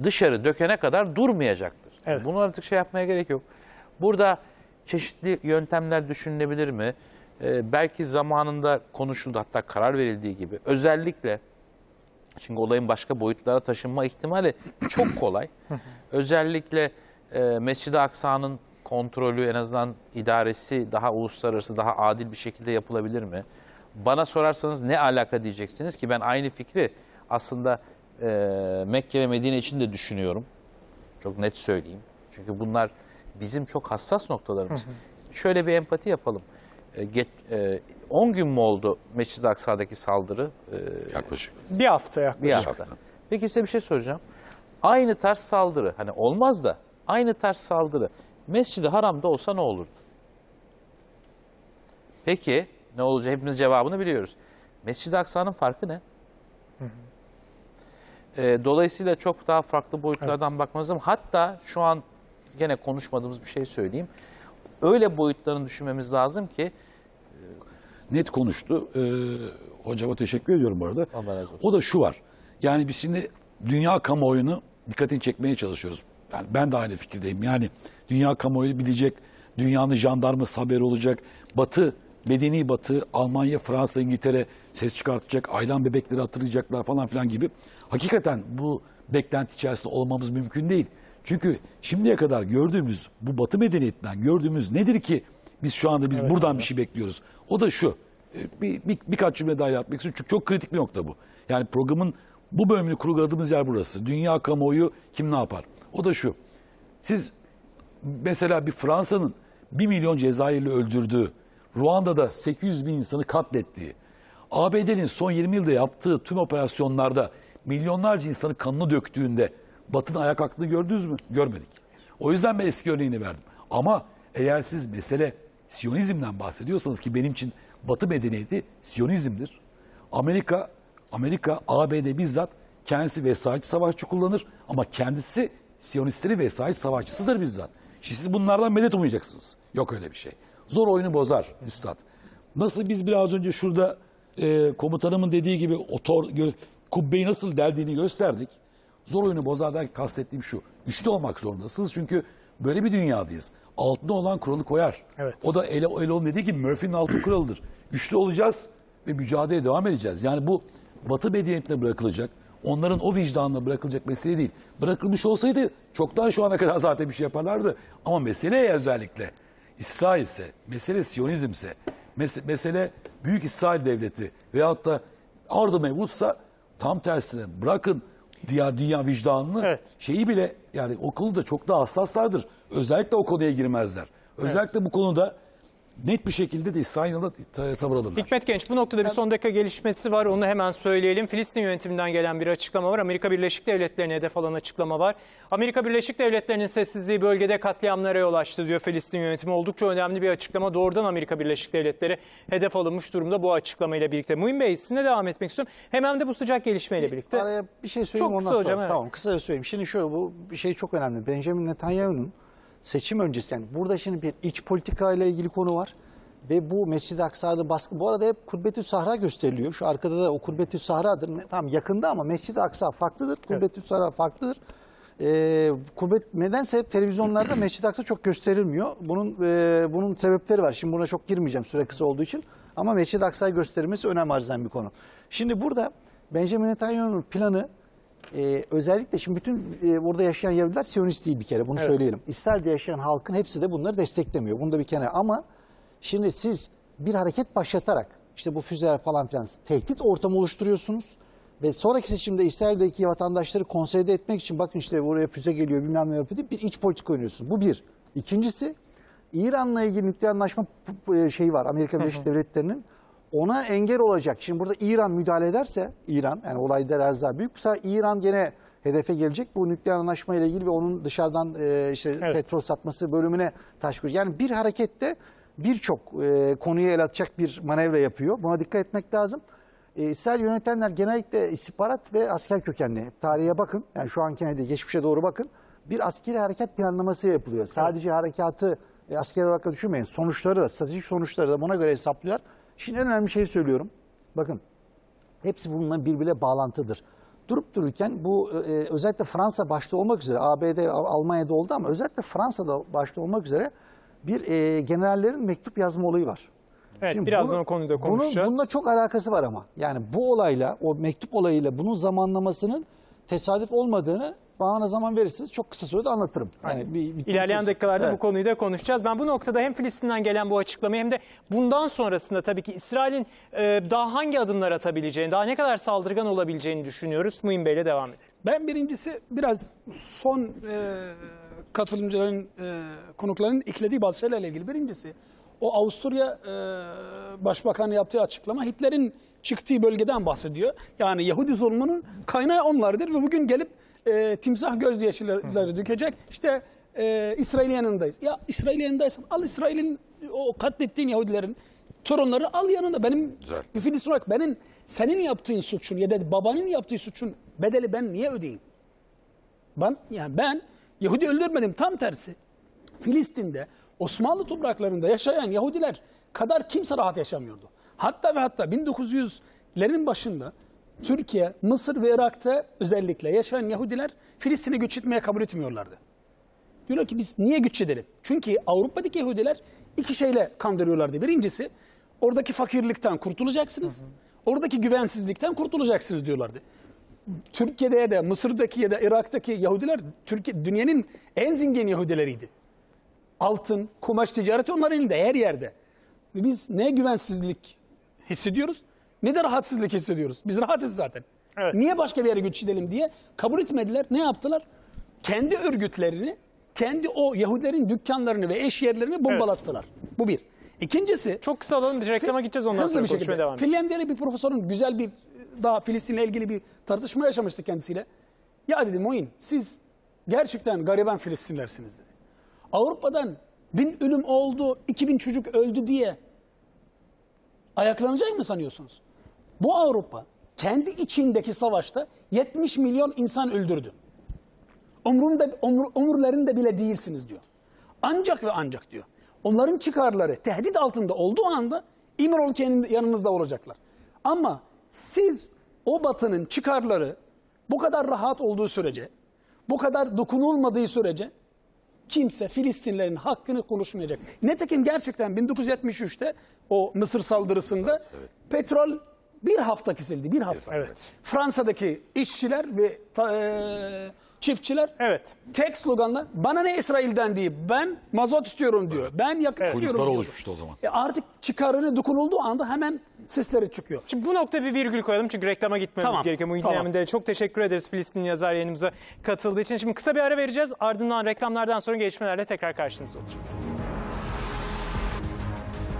dışarı dökene kadar durmayacaktır. Evet. Bunu artık şey yapmaya gerek yok. Burada çeşitli yöntemler düşünülebilir mi? Belki zamanında konuşuldu, hatta karar verildiği gibi. Özellikle, çünkü olayın başka boyutlara taşınma ihtimali çok kolay. Özellikle Mescid-i Aksa'nın kontrolü, en azından idaresi daha uluslararası, daha adil bir şekilde yapılabilir mi? Bana sorarsanız ne alaka diyeceksiniz ki ben aynı fikri aslında Mekke ve Medine için de düşünüyorum. Çok net söyleyeyim. Çünkü bunlar bizim çok hassas noktalarımız. Hı hı. Şöyle bir empati yapalım. 10 gün mü oldu Mescid-i Aksa'daki saldırı? Yaklaşık. Bir hafta yaklaşık. Bir hafta. Peki size bir şey soracağım. Aynı tarz saldırı, hani olmaz da aynı tarz saldırı Mescid-i Haram'da olsa ne olurdu? Peki ne olacak? Hepimiz cevabını biliyoruz. Mescid-i Aksa'nın farkı ne? Hı hı. Dolayısıyla çok daha farklı boyutlardan, evet, bakmamız lazım. Hatta şu an gene konuşmadığımız bir şey söyleyeyim. Öyle boyutlarını düşünmemiz lazım ki. Net konuştu. Hocama teşekkür ediyorum bu arada. O da şu var. Yani biz şimdi dünya kamuoyunu dikkatini çekmeye çalışıyoruz. Yani ben de aynı fikirdeyim. Yani dünya kamuoyu bilecek, dünyanın jandarması haberi olacak, Batı, Medeni Batı, Almanya, Fransa, İngiltere ses çıkartacak, aylan bebekleri hatırlayacaklar falan filan gibi. Hakikaten bu beklenti içerisinde olmamız mümkün değil. Çünkü şimdiye kadar gördüğümüz, bu Batı medeniyetinden gördüğümüz nedir ki biz şu anda buradan bir şey bekliyoruz. O da şu, birkaç cümle daha yapmak istiyorum çünkü çok kritik bir nokta bu. Yani programın bu bölümünü kurguladığımız yer burası. Dünya kamuoyu kim ne yapar? O da şu, siz mesela bir Fransa'nın 1 milyon Cezayirli öldürdüğü, Ruanda'da 800 bin insanı katlettiği, ABD'nin son 20 yılda yaptığı tüm operasyonlarda milyonlarca insanın kanını döktüğünde Batı'nın ayağa kalktığını gördünüz mü? Görmedik. O yüzden ben eski örneğini verdim. Ama eğer siz mesele Siyonizm'den bahsediyorsanız, ki benim için Batı medeniyeti Siyonizm'dir. Amerika, ABD bizzat kendisi vesayetçi savaşçı kullanır ama kendisi Siyonistleri vesayetçi savaşçısıdır bizzat. Şimdi siz bunlardan medet umayacaksınız. Yok öyle bir şey. Zor oyunu bozar üstad. Nasıl biz biraz önce şurada komutanımın dediği gibi kubbeyi nasıl deldiğini gösterdik. Zor oyunu bozardan kastettiğim şu. Güçlü olmak zorundasınız çünkü böyle bir dünyadayız. Altına olan kuralı koyar. Evet. O da Elon dediği gibi Murphy'nin altın kuralıdır. Güçlü olacağız ve mücadeleye devam edeceğiz. Yani bu Batı medeniyetine bırakılacak, onların o vicdanına bırakılacak mesele değil. Bırakılmış olsaydı çoktan şu ana kadar zaten bir şey yaparlardı. Ama mesele özellikle İsrail ise, mesele Siyonizm ise, mesele Büyük İsrail Devleti veyahut da ardı mevcutsa tam tersine bırakın diğer dünya vicdanını, evet, şeyi bile, yani o konuda çok daha hassaslardır. Özellikle o konuya girmezler. Özellikle, evet, bu konuda net bir şekilde de İsrail'e tavır alırlar. Hikmet Genç, bu noktada bir son dakika gelişmesi var, onu hemen söyleyelim. Filistin yönetiminden gelen bir açıklama var. Amerika Birleşik Devletleri'ne hedef alan açıklama var. Amerika Birleşik Devletleri'nin sessizliği bölgede katliamlara yol açtı diyor Filistin yönetimi. Oldukça önemli bir açıklama. Doğrudan Amerika Birleşik Devletleri hedef alınmış durumda bu açıklamayla birlikte. Muin Bey, sizinle devam etmek istiyorum. Hemen de bu sıcak gelişmeyle birlikte. Araya bir şey söyleyeyim ondan sonra. Evet. Tamam, kısa söyleyeyim. Şimdi şöyle, bu şey çok önemli. Benjamin Netanyahu'nun seçim öncesi, yani burada şimdi bir iç politika ile ilgili konu var ve bu Mescid-i Aksa'da baskı, bu arada hep Kubbetü Sahra gösteriliyor. Şu arkada da o Kubbetü Sahra'dır. Tam yakında ama Mescid-i Aksa farklıdır. Kubbetü Sahra farklıdır. Nedense hep televizyonlarda Mescid-i Aksa çok gösterilmiyor. Bunun sebepleri var. Şimdi buna çok girmeyeceğim süre kısa olduğu için. Ama Mescid-i Aksa'yı gösterilmesi önem arz eden bir konu. Şimdi burada Benjamin Netanyahu'nun planı, özellikle şimdi bütün burada yaşayan Yahudiler Siyonist değil bir kere, bunu söyleyelim. İsrail'de yaşayan halkın hepsi de bunları desteklemiyor. Bunu da bir kenara, ama şimdi siz bir hareket başlatarak işte bu füzeler falan filan tehdit ortamı oluşturuyorsunuz ve sonraki seçimde İsrail'deki vatandaşları konsolide etmek için bakın işte buraya füze geliyor bilmem ne yapıyor diye bir iç politika oynuyorsun. Bu bir. İkincisi, İran'la ilgili nükleer anlaşma şeyi var Amerika Birleşik Devletleri'nin. Ona engel olacak. Şimdi burada İran müdahale ederse, İran, yani olayda biraz daha büyük. Bu sefer İran gene hedefe gelecek. Bu nükleer anlaşma ile ilgili ve onun dışarıdan petrol satması bölümüne taş koyacak. Yani bir harekette birçok konuya el atacak bir manevra yapıyor. Buna dikkat etmek lazım. İsrail yönetenler genellikle istihbarat ve asker kökenli. Tarihe bakın. Yani şu anki geçmişe doğru bakın. Bir askeri hareket planlaması yapılıyor. Sadece harekatı askeri olarak düşünmeyin. Sonuçları da, stratejik sonuçları da buna göre hesaplıyorlar. Şimdi en önemli şeyi söylüyorum. Bakın, hepsi bununla birbirine bağlantıdır. Durup dururken bu özellikle Fransa başta olmak üzere, ABD, Almanya'da oldu ama özellikle Fransa'da başta olmak üzere bir generallerin mektup yazma olayı var. Evet, şimdi birazdan o konuda konuşacağız. Bununla çok alakası var ama. Yani bu olayla, o mektup olayıyla bunun zamanlamasının tesadüf olmadığını bana zaman verirsiniz, çok kısa sürede anlatırım. Yani İlerleyen dakikalarda bu konuyu da konuşacağız. Ben bu noktada hem Filistin'den gelen bu açıklamayı hem de bundan sonrasında tabii ki İsrail'in daha hangi adımlar atabileceğini, daha ne kadar saldırgan olabileceğini düşünüyoruz. Muin Bey'le devam edelim. Ben birincisi biraz son katılımcıların, konukların eklediği bazı şeylerle ilgili. Birincisi, o Avusturya Başbakanı yaptığı açıklama Hitler'in çıktığı bölgeden bahsediyor. Yani Yahudi zulmünün kaynağı onlardır ve bugün gelip timsah gözyaşları dökecek. İşte İsrail'in yanındayız. Ya İsrail'in yanındaysan al İsrail'in o katlettiğin Yahudilerin torunları al yanında. Benim bir Filistin olarak benim senin yaptığın suçun ya da babanın yaptığı suçun bedeli ben niye ödeyeyim? Ben Yahudi öldürmedim, tam tersi. Filistin'de, Osmanlı topraklarında yaşayan Yahudiler kadar kimse rahat yaşamıyordu. Hatta ve hatta 1900'lerin başında Türkiye, Mısır ve Irak'ta özellikle yaşayan Yahudiler Filistin'e göç etmeye kabul etmiyorlardı. Diyorlar ki biz niye göç edelim? Çünkü Avrupa'daki Yahudiler iki şeyle kandırıyorlardı. Birincisi, oradaki fakirlikten kurtulacaksınız, oradaki güvensizlikten kurtulacaksınız diyorlardı. Türkiye'de ya da Mısır'daki ya da Irak'taki Yahudiler dünyanın en zengin Yahudileriydi. Altın, kumaş ticareti onların elinde, her yerde. Biz ne güvensizlik hissediyoruz, ne de rahatsızlık hissediyoruz. Biz rahatız zaten. Evet. Niye başka bir yere göç edelim diye kabul etmediler. Ne yaptılar? Kendi örgütlerini, kendi o Yahudilerin dükkanlarını ve eş yerlerini bombalattılar. Evet. Bu bir. İkincisi... Çok kısa alalım, bir reklama gideceğiz ondan sonra konuşmaya devam edeceğiz. Finlandiya'da bir profesörün güzel bir, daha Filistin'le ilgili bir tartışma yaşamıştık kendisiyle. Ya dedim, Muin, siz gerçekten gariban Filistinlersiniz dedi. Avrupa'dan 1000 ölüm oldu, 2000 çocuk öldü diye ayaklanacak mı sanıyorsunuz? Bu Avrupa kendi içindeki savaşta 70 milyon insan öldürdü. Umurlarında bile değilsiniz diyor. Ancak ve ancak diyor. Onların çıkarları tehdit altında olduğu anda İmamoğlu kendi yanınızda olacaklar. Ama siz o Batı'nın çıkarları bu kadar rahat olduğu sürece, bu kadar dokunulmadığı sürece kimse Filistinlerin hakkını konuşmayacak. Nitekim gerçekten 1973'te o Mısır saldırısında petrol bir hafta kesildi. Bir hafta. Evet. Fransa'daki işçiler ve çiftçiler tek sloganla bana ne İsrail'den diye, ben mazot istiyorum diyor. Ben yakıt istiyorum diyor. Oluşmuştu o zaman. Artık çıkarını dokunulduğu anda hemen sesleri çıkıyor. Şimdi bu nokta bir virgül koyalım çünkü reklama gitmemiz gerekiyor. Muin Neamin'de çok teşekkür ederiz Filistin yazar yayınımıza katıldığı için. Şimdi kısa bir ara vereceğiz. Ardından reklamlardan sonra gelişmelerle tekrar karşınızda olacağız.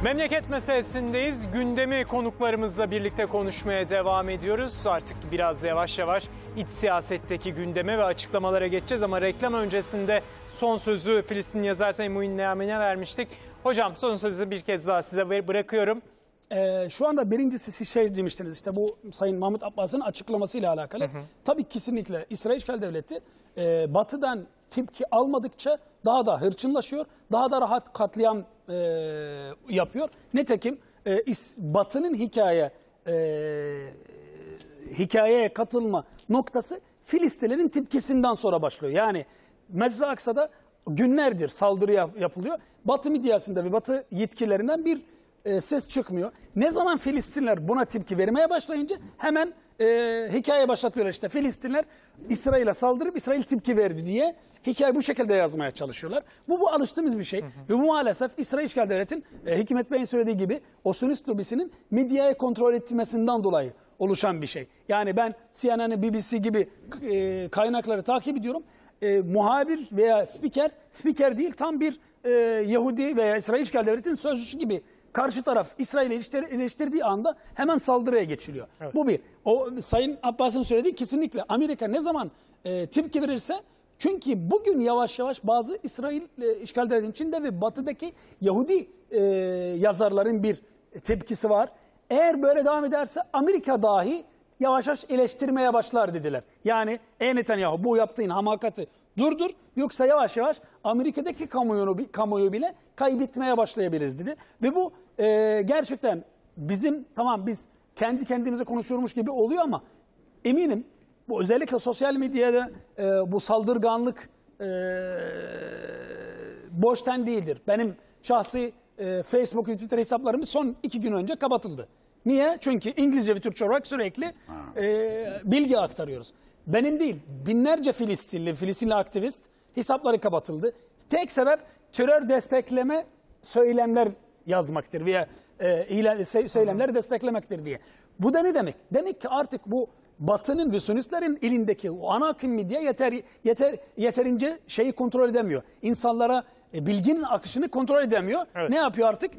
Memleket meselesindeyiz. Gündemi konuklarımızla birlikte konuşmaya devam ediyoruz. Artık biraz yavaş yavaş iç siyasetteki gündeme ve açıklamalara geçeceğiz. Ama reklam öncesinde son sözü Filistin yazar Sayın Muin Neamin'e vermiştik. Hocam son sözü bir kez daha size bırakıyorum. Şu anda birincisi şey demiştiniz, işte bu Sayın Mahmut Abbas'ın açıklamasıyla alakalı. Hı hı. Tabii kesinlikle İsrail İşgal Devleti batıdan tepki almadıkça daha da hırçınlaşıyor, daha da rahat katliam yapıyor. Nitekim batının hikayeye katılma noktası Filistinlerin tepkisinden sonra başlıyor. Yani Mescid-i Aksa'da günlerdir saldırı yapılıyor. Batı medyasında ve batı yetkililerinden bir ses çıkmıyor. Ne zaman Filistinler buna tepki vermeye başlayınca hemen hikaye başlatıyorlar. İşte Filistinler İsrail'e saldırıp İsrail tepki verdi diye hikaye bu şekilde yazmaya çalışıyorlar. Bu alıştığımız bir şey. Hı hı. Ve bu maalesef İsrail İşgal Devleti'nin Hikmet Bey'in söylediği gibi o Siyonist lobisinin medyayı kontrol ettirmesinden dolayı oluşan bir şey. Yani ben CNN, BBC gibi kaynakları takip ediyorum. Muhabir veya spiker değil, tam bir Yahudi veya İsrail İşgal Devleti'nin sözcüsü gibi karşı taraf İsrail'i eleştirdiği anda hemen saldırıya geçiliyor. Evet. Bu bir. O Sayın Abbas'ın söylediği kesinlikle. Amerika ne zaman tepki verirse, çünkü bugün yavaş yavaş bazı İsrail işgal devletinin içinde ve batıdaki Yahudi yazarların bir tepkisi var. Eğer böyle devam ederse Amerika dahi yavaş yavaş eleştirmeye başlar dediler. Yani Netanyahu, bu yaptığın hamakati durdur, yoksa yavaş yavaş Amerika'daki kamuoyu bile kaybetmeye başlayabiliriz dedi. Ve bu gerçekten bizim, tamam biz kendi kendimize konuşuyormuş gibi oluyor ama eminim bu özellikle sosyal medyada bu saldırganlık boştan değildir. Benim şahsi Facebook ve Twitter hesaplarım son 2 gün önce kapatıldı. Niye? Çünkü İngilizce ve Türkçe olarak sürekli bilgi aktarıyoruz. Benim değil, binlerce Filistinli aktivist hesapları kapatıldı. Tek sebep terör destekleme söylemler yazmaktır veya söylemleri desteklemektir diye. Bu da ne demek? Demek ki artık bu Batı'nın ve Sünistlerin elindeki o ana akım medya yeterince şeyi kontrol edemiyor. İnsanlara bilginin akışını kontrol edemiyor. Evet. Ne yapıyor artık?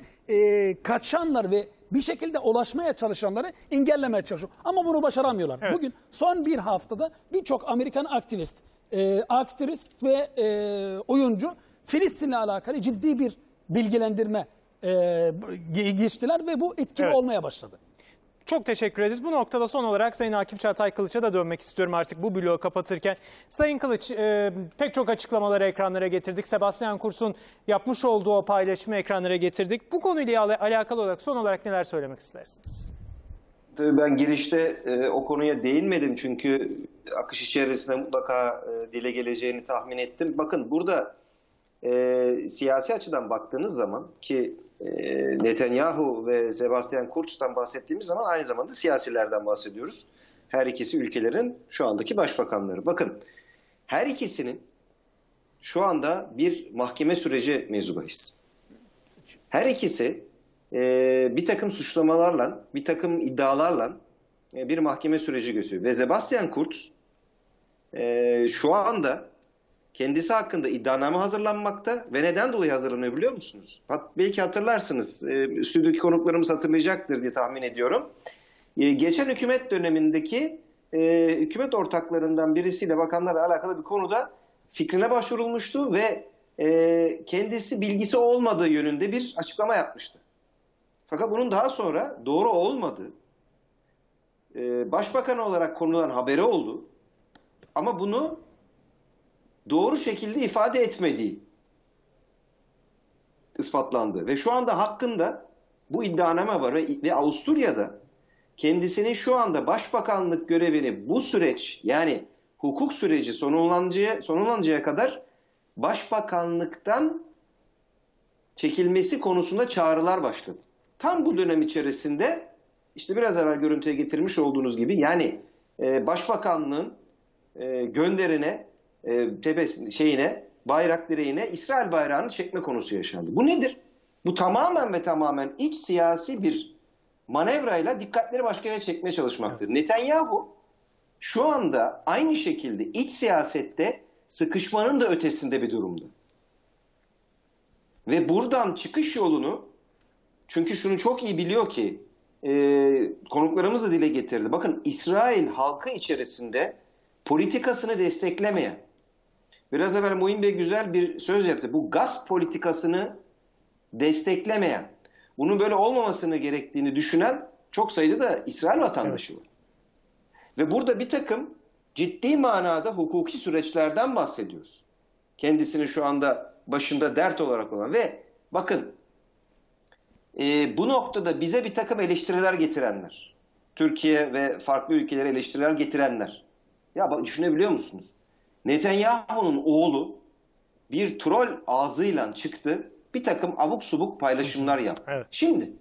Kaçanlar ve bir şekilde ulaşmaya çalışanları engellemeye çalışıyor. Ama bunu başaramıyorlar. Evet. Bugün son bir haftada birçok Amerikan aktivist, aktrist ve oyuncu Filistin'le alakalı ciddi bir bilgilendirme geçtiler ve bu etkili olmaya başladı. Çok teşekkür ederiz. Bu noktada son olarak Sayın Akif Çağatay Kılıç'a da dönmek istiyorum artık bu bloğu kapatırken. Sayın Kılıç, pek çok açıklamaları ekranlara getirdik. Sebastian Kurz'un yapmış olduğu o paylaşımı ekranlara getirdik. Bu konuyla alakalı olarak son olarak neler söylemek istersiniz? Tabii ben girişte o konuya değinmedim çünkü akış içerisinde mutlaka dile geleceğini tahmin ettim. Bakın burada siyasi açıdan baktığınız zaman ki Netanyahu ve Sebastian Kurz'tan bahsettiğimiz zaman aynı zamanda siyasilerden bahsediyoruz. Her ikisi ülkelerin şu andaki başbakanları. Bakın her ikisinin şu anda bir mahkeme süreci mevzubahis. Her ikisi bir takım suçlamalarla, bir takım iddialarla bir mahkeme süreci götürüyor. Ve Sebastian Kurz şu anda kendisi hakkında iddianame hazırlanmakta ve neden dolayı hazırlanıyor biliyor musunuz? Belki hatırlarsınız, stüdyodaki konuklarımız hatırlayacaktır diye tahmin ediyorum. Geçen hükümet dönemindeki hükümet ortaklarından birisiyle bakanlarla alakalı bir konuda fikrine başvurulmuştu ve kendisi bilgisi olmadığı yönünde bir açıklama yapmıştı. Fakat bunun daha sonra doğru olmadığı, başbakan olarak konudan haberi oldu ama bunu doğru şekilde ifade etmediği ispatlandı. Ve şu anda hakkında bu iddianame var ve Avusturya'da kendisinin şu anda başbakanlık görevini bu süreç, yani hukuk süreci sonlanıncaya kadar başbakanlıktan çekilmesi konusunda çağrılar başladı. Tam bu dönem içerisinde işte biraz evvel görüntüye getirmiş olduğunuz gibi, yani başbakanlığın gönderine, bayrak direğine İsrail bayrağını çekme konusu yaşandı. Bu nedir? Bu tamamen ve tamamen iç siyasi bir manevrayla dikkatleri başka yere çekmeye çalışmaktır. Evet. Netanyahu şu anda aynı şekilde iç siyasette sıkışmanın da ötesinde bir durumda. Ve buradan çıkış yolunu Çünkü şunu çok iyi biliyor ki, konuklarımız da dile getirdi. Bakın, İsrail halkı içerisinde politikasını desteklemeyen, biraz evvel Muin Bey güzel bir söz yaptı. Bu gaz politikasını desteklemeyen, bunun böyle olmamasını gerektiğini düşünen çok sayıda da İsrail vatandaşı var. Ve burada bir takım ciddi manada hukuki süreçlerden bahsediyoruz. Kendisini şu anda başında dert olarak olan ve bakın bu noktada bize bir takım eleştiriler getirenler, Türkiye ve farklı ülkelere eleştiriler getirenler. Ya bak, düşünebiliyor musunuz? Netanyahu'nun oğlu bir troll ağzıyla çıktı, bir takım abuk subuk paylaşımlar yaptı. Evet. Şimdi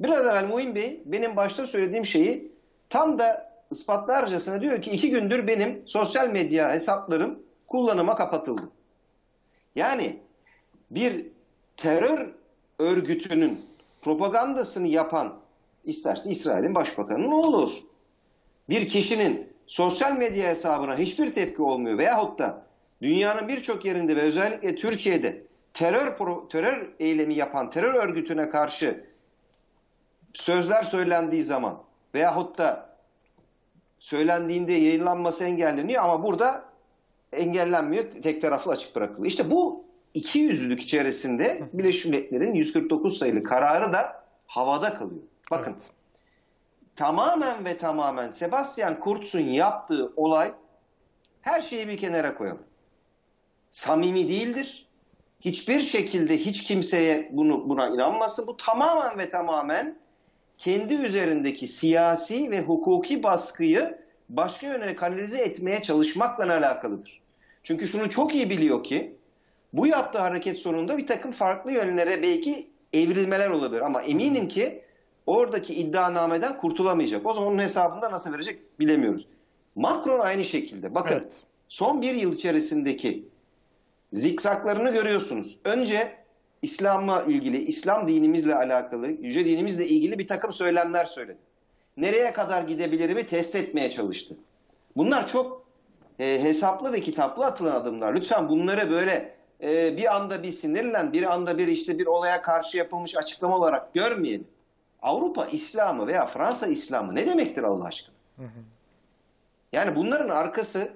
biraz evvel Muin Bey benim başta söylediğim şeyi tam da ispatlarcasına diyor ki 2 gündür benim sosyal medya hesaplarım kullanıma kapatıldı. Yani bir terör örgütünün propagandasını yapan, isterse İsrail'in başbakanının oğlu olsun, bir kişinin sosyal medya hesabına hiçbir tepki olmuyor veyahut da dünyanın birçok yerinde ve özellikle Türkiye'de terör eylemi yapan terör örgütüne karşı sözler söylendiği zaman veyahut da söylendiğinde yayınlanması engelleniyor ama burada engellenmiyor, tek taraflı açık bırakılıyor. İşte bu ikiyüzlülük içerisinde Birleşmiş Milletler'in 149 sayılı kararı da havada kalıyor. Bakın, evet, tamamen ve tamamen Sebastian Kurz'un yaptığı olay, her şeyi bir kenara koyalım, samimi değildir. Hiçbir şekilde hiç kimseye buna inanmasın. Bu tamamen ve tamamen kendi üzerindeki siyasi ve hukuki baskıyı başka yönlere kanalize etmeye çalışmakla alakalıdır. Çünkü şunu çok iyi biliyor ki bu yaptığı hareket sonunda bir takım farklı yönlere belki evrilmeler olabilir. Ama eminim ki oradaki iddianameden kurtulamayacak. O zaman onun hesabında nasıl verecek bilemiyoruz. Macron aynı şekilde. Bakın, evet, son 1 yıl içerisindeki zikzaklarını görüyorsunuz. Önce İslam'la ilgili, İslam dinimizle alakalı, yüce dinimizle ilgili bir takım söylemler söyledi. Nereye kadar gidebilirimi test etmeye çalıştı. Bunlar çok hesaplı ve kitaplı atılan adımlar. Lütfen bunları böyle bir anda bir sinirlen, bir anda bir işte bir olaya karşı yapılmış açıklama olarak görmeyelim. Avrupa İslamı veya Fransa İslamı ne demektir Allah aşkına? Hı hı. Yani bunların arkası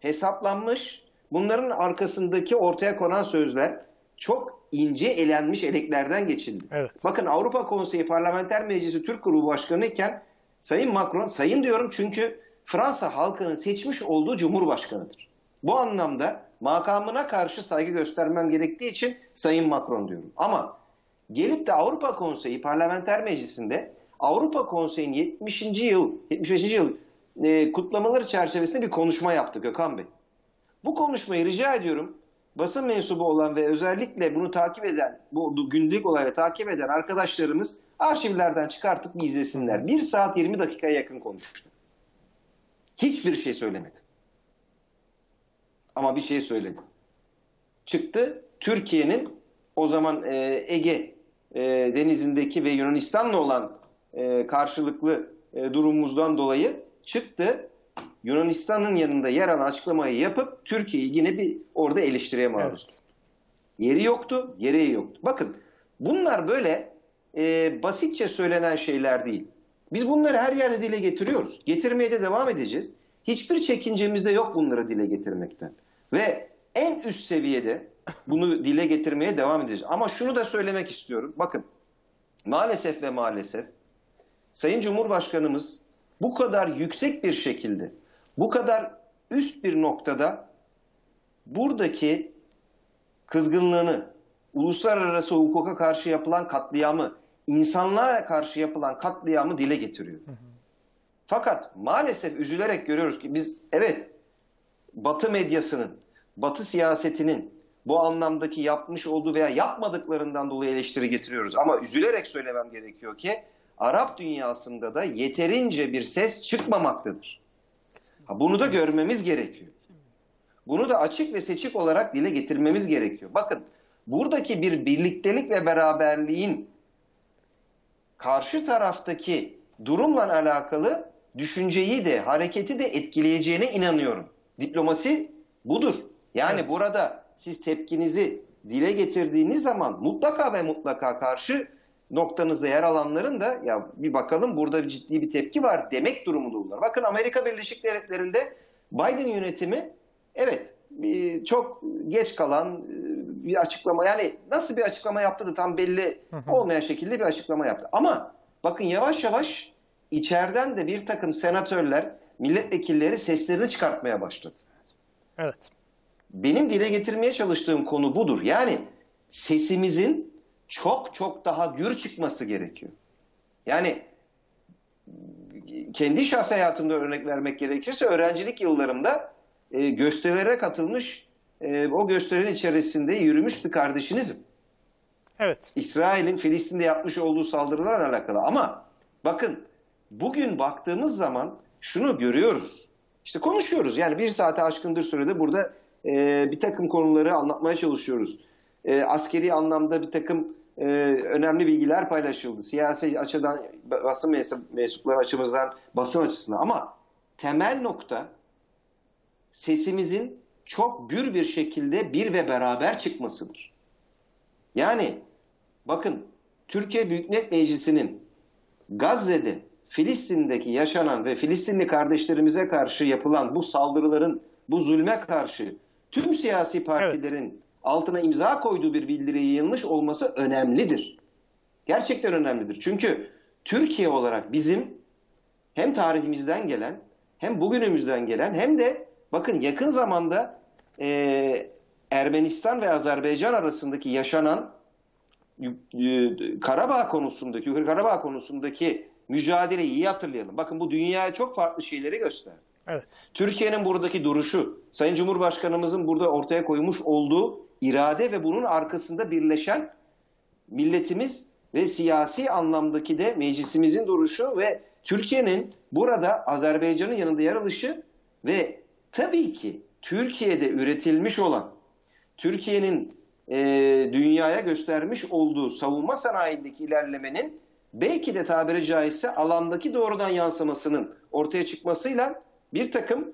hesaplanmış, bunların arkasındaki ortaya konan sözler çok ince elenmiş eleklerden geçildi. Evet. Bakın, Avrupa Konseyi Parlamenter Meclisi Türk Grubu Başkanı iken Sayın Macron, sayın diyorum çünkü Fransa halkının seçmiş olduğu cumhurbaşkanıdır. Bu anlamda makamına karşı saygı göstermem gerektiği için Sayın Macron diyorum. Ama gelip de Avrupa Konseyi Parlamenter Meclisi'nde Avrupa Konseyi'nin 75. yıl kutlamaları çerçevesinde bir konuşma yaptı Gökhan Bey. Bu konuşmayı rica ediyorum, basın mensubu olan ve özellikle bunu takip eden, bu günlük olayla takip eden arkadaşlarımız arşivlerden çıkartıp izlesinler. 1 saat 20 dakikaya yakın konuştu. Hiçbir şey söylemedi. Ama bir şey söyledi. Çıktı, Türkiye'nin o zaman Ege denizindeki ve Yunanistan'la olan karşılıklı durumumuzdan dolayı çıktı. Yunanistan'ın yanında yer alan açıklamayı yapıp Türkiye'yi yine bir orada eleştiriye maruz. Evet. Yeri yoktu, gereği yoktu. Bakın, bunlar böyle basitçe söylenen şeyler değil. Biz bunları her yerde dile getiriyoruz. Getirmeye de devam edeceğiz. Hiçbir çekincemiz de yok bunları dile getirmekten. Ve en üst seviyede bunu dile getirmeye devam edeceğiz. Ama şunu da söylemek istiyorum. Bakın, maalesef ve maalesef Sayın Cumhurbaşkanımız bu kadar yüksek bir şekilde, bu kadar üst bir noktada buradaki kızgınlığını, uluslararası hukuka karşı yapılan katliamı, insanlığa karşı yapılan katliamı dile getiriyor. Hı hı. Fakat maalesef üzülerek görüyoruz ki biz, evet, Batı medyasının, Batı siyasetinin bu anlamdaki yapmış olduğu veya yapmadıklarından dolayı eleştiri getiriyoruz. Ama üzülerek söylemem gerekiyor ki Arap dünyasında da yeterince bir ses çıkmamaktadır. Bunu da görmemiz gerekiyor. Bunu da açık ve seçik olarak dile getirmemiz gerekiyor. Bakın, buradaki bir birliktelik ve beraberliğin karşı taraftaki durumla alakalı düşünceyi de, hareketi de etkileyeceğine inanıyorum. Diplomasi budur. Yani evet, burada siz tepkinizi dile getirdiğiniz zaman mutlaka ve mutlaka karşı noktanızda yer alanların da ya bir bakalım burada ciddi bir tepki var demek durumundurlar. Bakın Amerika Birleşik Devletleri'nde Biden yönetimi evet çok geç kalan bir açıklama, yani nasıl bir açıklama yaptı da tam belli olmayan şekilde bir açıklama yaptı. Ama bakın yavaş yavaş içeriden de bir takım senatörler, milletvekilleri seslerini çıkartmaya başladı. Evet. Benim dile getirmeye çalıştığım konu budur. Yani sesimizin çok çok daha gür çıkması gerekiyor. Yani kendi şahsi hayatımda örnek vermek gerekirse öğrencilik yıllarımda gösterilere katılmış, o gösterinin içerisinde yürümüş bir kardeşinizim. Evet. İsrail'in Filistin'de yapmış olduğu saldırılarla alakalı. Ama bakın bugün baktığımız zaman şunu görüyoruz. İşte konuşuyoruz. Yani bir saate aşkındır sürede burada bir takım konuları anlatmaya çalışıyoruz. Askeri anlamda bir takım önemli bilgiler paylaşıldı. Siyasi açıdan, basın mensupları açımızdan, basın açısından. Ama temel nokta sesimizin çok gür bir şekilde bir ve beraber çıkmasıdır. Yani bakın Türkiye Büyük Millet Meclisi'nin Gazze'de, Filistin'deki yaşanan ve Filistinli kardeşlerimize karşı yapılan bu saldırıların, bu zulme karşı tüm siyasi partilerin altına imza koyduğu bir bildiri yayınlanmış olması önemlidir. Gerçekten önemlidir. Çünkü Türkiye olarak bizim hem tarihimizden gelen, hem bugünümüzden gelen, hem de bakın yakın zamanda Ermenistan ve Azerbaycan arasındaki yaşanan Karabağ konusundaki mücadeleyi iyi hatırlayalım. Bakın bu dünyaya çok farklı şeyleri gösterdi. Evet. Türkiye'nin buradaki duruşu, Sayın Cumhurbaşkanımızın burada ortaya koymuş olduğu irade ve bunun arkasında birleşen milletimiz ve siyasi anlamdaki de meclisimizin duruşu ve Türkiye'nin burada Azerbaycan'ın yanında yer alışı ve tabii ki Türkiye'de üretilmiş olan, Türkiye'nin dünyaya göstermiş olduğu savunma sanayindeki ilerlemenin belki de tabiri caizse alandaki doğrudan yansımasının ortaya çıkmasıyla bir takım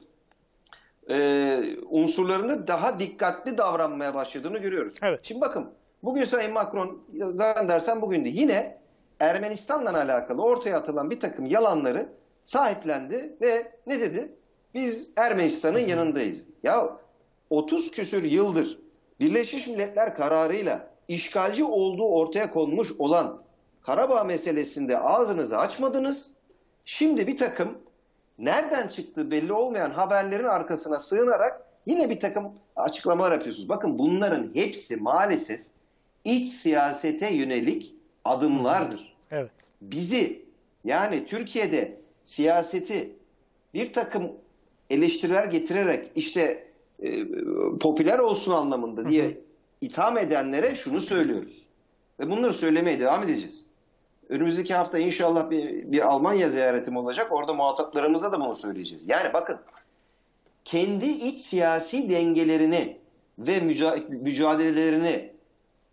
unsurlarını daha dikkatli davranmaya başladığını görüyoruz. Evet. Şimdi bakın bugün Sayın Macron zannedersem bugün de yine Ermenistan'la alakalı ortaya atılan bir takım yalanları sahiplendi ve ne dedi? Biz Ermenistan'ın yanındayız. Ya 30 küsür yıldır Birleşmiş Milletler kararıyla işgalci olduğu ortaya konmuş olan Karabağ meselesinde ağzınızı açmadınız. Şimdi bir takım nereden çıktığı belli olmayan haberlerin arkasına sığınarak yine bir takım açıklamalar yapıyorsunuz. Bakın bunların hepsi maalesef iç siyasete yönelik adımlardır. Evet. Bizi yani Türkiye'de siyaseti bir takım eleştiriler getirerek işte popüler olsun anlamında diye itham edenlere şunu söylüyoruz. Ve bunları söylemeye devam edeceğiz. Önümüzdeki hafta inşallah bir Almanya ziyaretim olacak. Orada muhataplarımıza da bunu söyleyeceğiz. Yani bakın kendi iç siyasi dengelerini ve mücadelelerini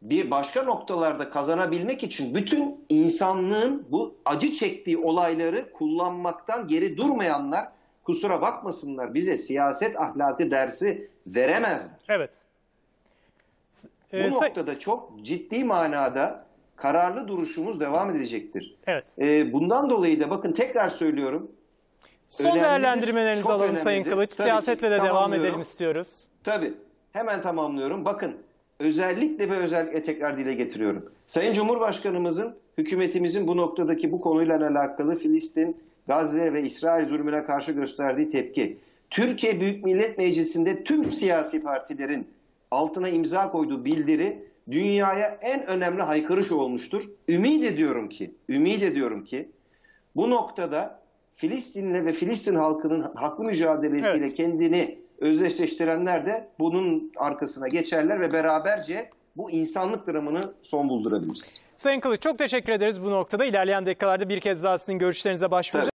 bir başka noktalarda kazanabilmek için bütün insanlığın bu acı çektiği olayları kullanmaktan geri durmayanlar kusura bakmasınlar, bize siyaset ahlakı dersi veremezler. Evet. Bu noktada çok ciddi manada kararlı duruşumuz devam edecektir. Evet. Bundan dolayı da bakın tekrar söylüyorum. Son değerlendirmelerinizi alalım önemlidir. Sayın Kılıç. Tabii siyasetle de devam edelim istiyoruz. Tabii. Hemen tamamlıyorum. Bakın özellikle ve özellikle tekrar dile getiriyorum. Sayın Cumhurbaşkanımızın, hükümetimizin bu noktadaki bu konuyla alakalı Filistin, Gazze ve İsrail zulmüne karşı gösterdiği tepki, Türkiye Büyük Millet Meclisi'nde tüm siyasi partilerin altına imza koyduğu bildiri dünyaya en önemli haykırış olmuştur. Ümit ediyorum ki bu noktada Filistin'le ve Filistin halkının haklı mücadelesiyle kendini özdeşleştirenler de bunun arkasına geçerler ve beraberce bu insanlık dramını son buldurabiliriz. Sayın Kılıç çok teşekkür ederiz bu noktada. İlerleyen dakikalarda bir kez daha sizin görüşlerinize başvuracağız.